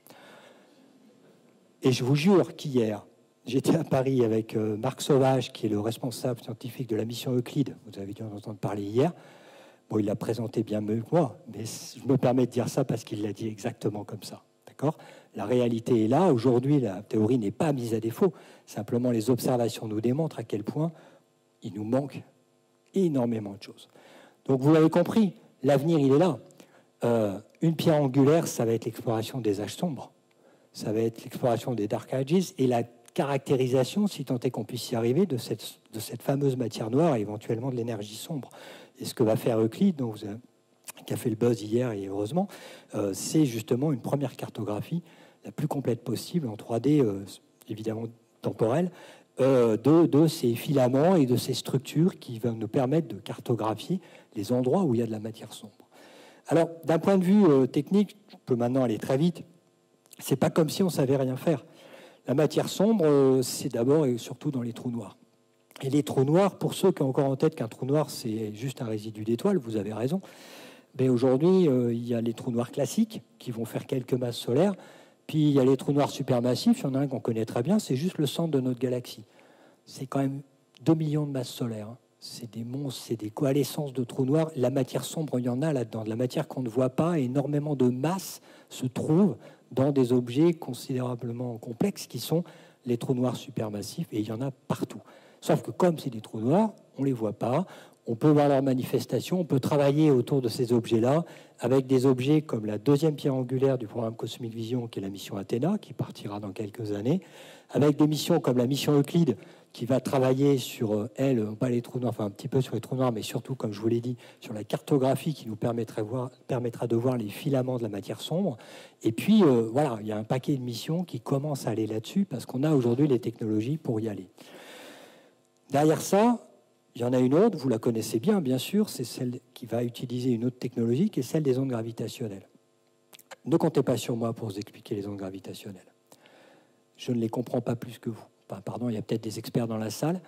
Et je vous jure qu'hier, j'étais à Paris avec euh, Marc Sauvage, qui est le responsable scientifique de la mission Euclide. Vous avez dû en entendre parler hier. Bon, il l'a présenté bien mieux que moi, mais je me permets de dire ça parce qu'il l'a dit exactement comme ça. D'accord ? La réalité est là. Aujourd'hui, la théorie n'est pas mise à défaut. Simplement, les observations nous démontrent à quel point il nous manque énormément de choses. Donc, vous l'avez compris, l'avenir, il est là. Euh, une pierre angulaire, ça va être l'exploration des âges sombres. Ça va être l'exploration des Dark Ages et la caractérisation, si tant est qu'on puisse y arriver, de cette, de cette fameuse matière noire et éventuellement de l'énergie sombre. Et ce que va faire Euclide, dont vous avez, qui a fait le buzz hier et heureusement, euh, c'est justement une première cartographie la plus complète possible, en trois D, euh, évidemment temporelle, euh, de, de ces filaments et de ces structures qui vont nous permettre de cartographier les endroits où il y a de la matière sombre. Alors, d'un point de vue euh, technique, je peux maintenant aller très vite, c'est pas comme si on savait rien faire. La matière sombre, c'est d'abord et surtout dans les trous noirs. Et les trous noirs, pour ceux qui ont encore en tête qu'un trou noir, c'est juste un résidu d'étoiles, vous avez raison. Mais aujourd'hui, euh, il y a les trous noirs classiques qui vont faire quelques masses solaires. Puis il y a les trous noirs supermassifs, il y en a un qu'on connaît très bien, c'est juste le centre de notre galaxie. C'est quand même deux millions de masses solaires. Hein. C'est des monstres, c'est des coalescences de trous noirs. La matière sombre, il y en a là-dedans. De la matière qu'on ne voit pas, énormément de masse se trouve dans des objets considérablement complexes qui sont les trous noirs supermassifs, et il y en a partout. Sauf que comme c'est des trous noirs, on ne les voit pas, on peut voir leurs manifestations, on peut travailler autour de ces objets-là, avec des objets comme la deuxième pierre angulaire du programme Cosmic Vision, qui est la mission Athéna, qui partira dans quelques années, avec des missions comme la mission Euclide, qui va travailler sur, elle, pas les trous noirs, enfin un petit peu sur les trous noirs, mais surtout, comme je vous l'ai dit, sur la cartographie qui nous permettra, voir, permettra de voir les filaments de la matière sombre. Et puis, euh, voilà, il y a un paquet de missions qui commencent à aller là-dessus, parce qu'on a aujourd'hui les technologies pour y aller. Derrière ça, il y en a une autre, vous la connaissez bien, bien sûr, c'est celle qui va utiliser une autre technologie, qui est celle des ondes gravitationnelles. Ne comptez pas sur moi pour vous expliquer les ondes gravitationnelles. Je ne les comprends pas plus que vous. Enfin, pardon, il y a peut-être des experts dans la salle,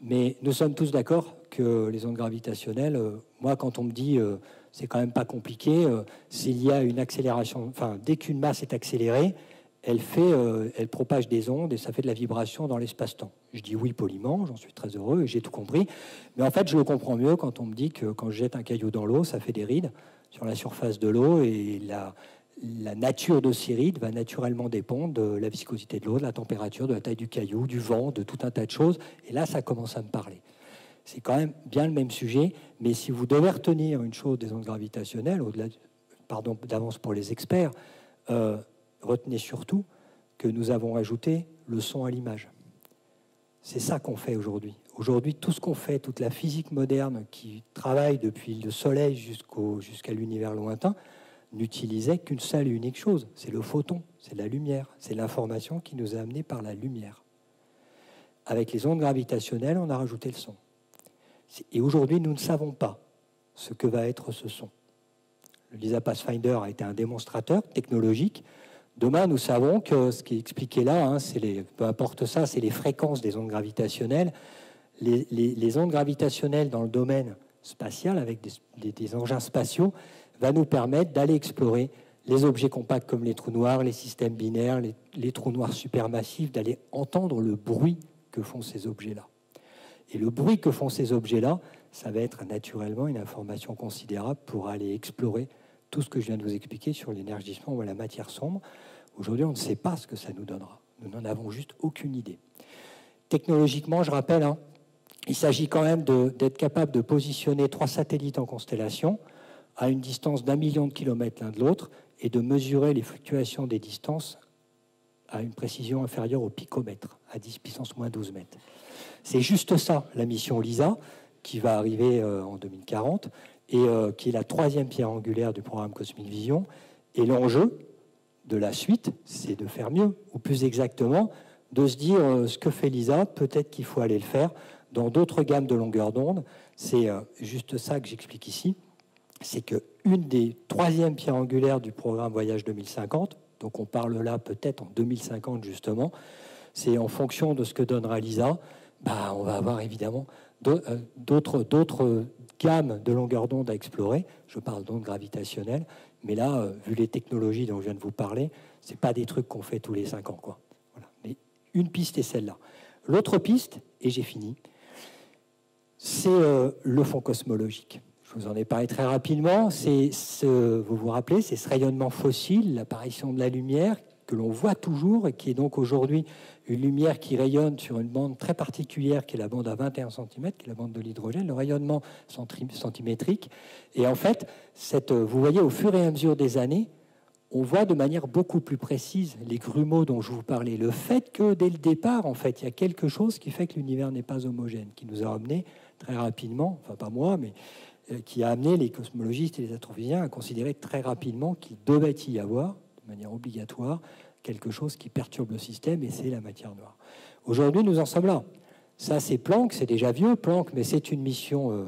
mais nous sommes tous d'accord que les ondes gravitationnelles, euh, moi, quand on me dit euh, c'est quand même pas compliqué, euh, s'il y a une accélération, enfin, dès qu'une masse est accélérée, elle fait, euh, elle propage des ondes et ça fait de la vibration dans l'espace-temps. Je dis oui poliment, j'en suis très heureux et j'ai tout compris. Mais en fait, je le comprends mieux quand on me dit que quand je jette un caillou dans l'eau, ça fait des rides sur la surface de l'eau et la, la nature de ces rides va naturellement dépendre de la viscosité de l'eau, de la température, de la taille du caillou, du vent, de tout un tas de choses. Et là, ça commence à me parler. C'est quand même bien le même sujet, mais si vous devez retenir une chose des ondes gravitationnelles, au-delà, pardon, d'avance pour les experts, euh, retenez surtout que nous avons ajouté le son à l'image. C'est ça qu'on fait aujourd'hui. Aujourd'hui, tout ce qu'on fait, toute la physique moderne qui travaille depuis le Soleil jusqu'au, jusqu'à l'univers lointain, n'utilisait qu'une seule et unique chose. C'est le photon, c'est la lumière, c'est l'information qui nous est amenée par la lumière. Avec les ondes gravitationnelles, on a rajouté le son. Et aujourd'hui, nous ne savons pas ce que va être ce son. Le LISA Pathfinder a été un démonstrateur technologique. Demain, nous savons que ce qui est expliqué là, hein, c'est les, peu importe ça, c'est les fréquences des ondes gravitationnelles. Les, les, les ondes gravitationnelles dans le domaine spatial, avec des, des, des engins spatiaux, va nous permettre d'aller explorer les objets compacts comme les trous noirs, les systèmes binaires, les, les trous noirs supermassifs, d'aller entendre le bruit que font ces objets-là. Et le bruit que font ces objets-là, ça va être naturellement une information considérable pour aller explorer tout ce que je viens de vous expliquer sur l'énergissement ou la matière sombre. Aujourd'hui, on ne sait pas ce que ça nous donnera. Nous n'en avons juste aucune idée. Technologiquement, je rappelle, hein, il s'agit quand même d'être capable de positionner trois satellites en constellation à une distance d'un million de kilomètres l'un de l'autre et de mesurer les fluctuations des distances à une précision inférieure au picomètre, à dix puissance moins douze mètres. C'est juste ça, la mission LISA, qui va arriver euh, en deux mille quarante, et euh, qui est la troisième pierre angulaire du programme Cosmic Vision. Et l'enjeu de la suite, c'est de faire mieux, ou plus exactement, de se dire euh, ce que fait LISA, peut-être qu'il faut aller le faire dans d'autres gammes de longueur d'onde. C'est euh, juste ça que j'explique ici. C'est qu'une des troisième pierres angulaires du programme Voyage deux mille cinquante, donc on parle là peut-être en deux mille cinquante justement, c'est en fonction de ce que donnera LISA, bah, on va avoir évidemment d'autres d'autres gamme de longueur d'onde à explorer. Je parle d'ondes gravitationnelles, mais là, euh, vu les technologies dont je viens de vous parler, c'est pas des trucs qu'on fait tous les cinq ans, quoi. Voilà. Mais une piste est celle-là. L'autre piste, et j'ai fini, c'est euh, le fond cosmologique. Je vous en ai parlé très rapidement. C'est ce, vous vous rappelez, c'est ce rayonnement fossile, l'apparition de la lumière que l'on voit toujours et qui est donc aujourd'hui une lumière qui rayonne sur une bande très particulière qui est la bande à vingt et un centimètres, qui est la bande de l'hydrogène, le rayonnement centimétrique. Et en fait, cette, vous voyez, au fur et à mesure des années, on voit de manière beaucoup plus précise les grumeaux dont je vous parlais. Le fait que, dès le départ, en fait, il y a quelque chose qui fait que l'univers n'est pas homogène, qui nous a amené très rapidement, enfin pas moi, mais euh, qui a amené les cosmologistes et les astrophysiciens à considérer très rapidement qu'il devait y avoir, de manière obligatoire, quelque chose qui perturbe le système, et c'est la matière noire. Aujourd'hui, nous en sommes là. Ça, c'est Planck, c'est déjà vieux, Planck, mais c'est une mission, euh,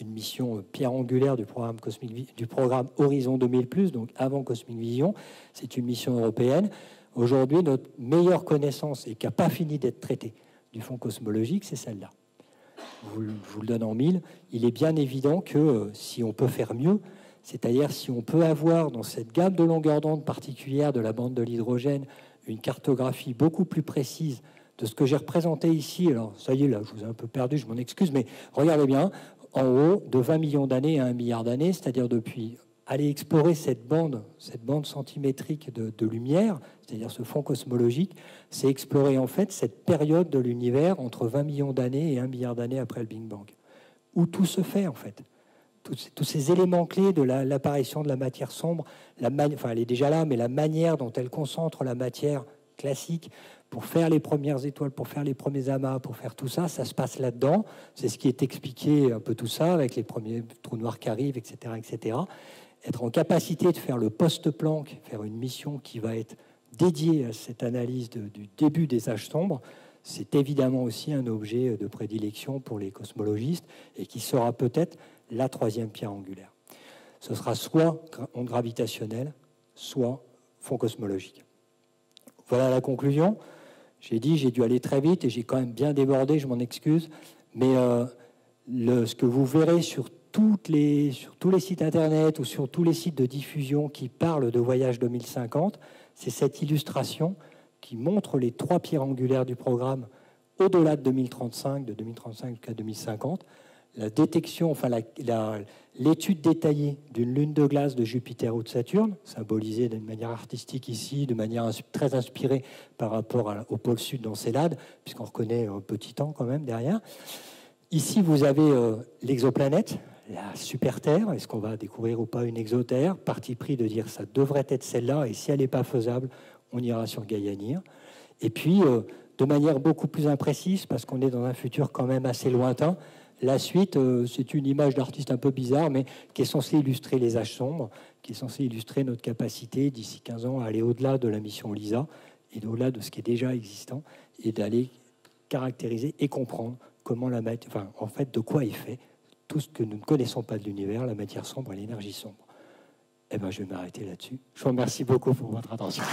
une mission euh, pierre angulaire du programme, Cosmic, du programme Horizon deux mille plus, donc avant Cosmic Vision. C'est une mission européenne. Aujourd'hui, notre meilleure connaissance, et qui n'a pas fini d'être traitée du fond cosmologique, c'est celle-là. vous, je vous le donne en mille, il est bien évident que euh, si on peut faire mieux, c'est-à-dire si on peut avoir dans cette gamme de longueur d'onde particulière de la bande de l'hydrogène une cartographie beaucoup plus précise de ce que j'ai représenté ici, alors ça y est, là, je vous ai un peu perdu, je m'en excuse, mais regardez bien, en haut, de vingt millions d'années à un milliard d'années, c'est-à-dire depuis aller explorer cette bande, cette bande centimétrique de, de lumière, c'est-à-dire ce fond cosmologique, c'est explorer en fait cette période de l'univers entre vingt millions d'années et un milliard d'années après le Big Bang, où tout se fait en fait. Tous, tous ces éléments clés de l'apparition la, de la matière sombre, la mani- enfin elle est déjà là, mais la manière dont elle concentre la matière classique pour faire les premières étoiles, pour faire les premiers amas, pour faire tout ça, ça se passe là-dedans. C'est ce qui est expliqué un peu tout ça, avec les premiers trous noirs qui arrivent, et cetera, et cetera Être en capacité de faire le post-Planck, faire une mission qui va être dédiée à cette analyse de, du début des âges sombres, c'est évidemment aussi un objet de prédilection pour les cosmologistes et qui sera peut-être la troisième pierre angulaire. Ce sera soit onde gravitationnelle, soit fond cosmologique. Voilà la conclusion. J'ai dit, j'ai dû aller très vite et j'ai quand même bien débordé, je m'en excuse, mais euh, le, ce que vous verrez sur Toutes les, sur tous les sites internet ou sur tous les sites de diffusion qui parlent de Voyage deux mille cinquante, c'est cette illustration qui montre les trois pierres angulaires du programme au-delà de deux mille trente-cinq, de deux mille trente-cinq jusqu'à deux mille cinquante. La détection, enfin l'étude détaillée d'une lune de glace de Jupiter ou de Saturne, symbolisée d'une manière artistique ici, de manière ins très inspirée par rapport à, au pôle sud d'Encelade, puisqu'on reconnaît un petit temps quand même derrière. Ici, vous avez euh, l'exoplanète, la super-Terre, est-ce qu'on va découvrir ou pas une exoterre? Parti pris de dire ça devrait être celle-là, et si elle n'est pas faisable, on ira sur Gaia-N I R. Et puis, euh, de manière beaucoup plus imprécise, parce qu'on est dans un futur quand même assez lointain, la suite, euh, c'est une image d'artiste un peu bizarre, mais qui est censée illustrer les âges sombres, qui est censée illustrer notre capacité d'ici quinze ans à aller au-delà de la mission LISA, et au-delà de ce qui est déjà existant, et d'aller caractériser et comprendre comment la matière, enfin, en fait, de quoi est fait tout ce que nous ne connaissons pas de l'univers, la matière sombre et l'énergie sombre. Eh bien, je vais m'arrêter là-dessus. Je vous remercie beaucoup pour votre attention.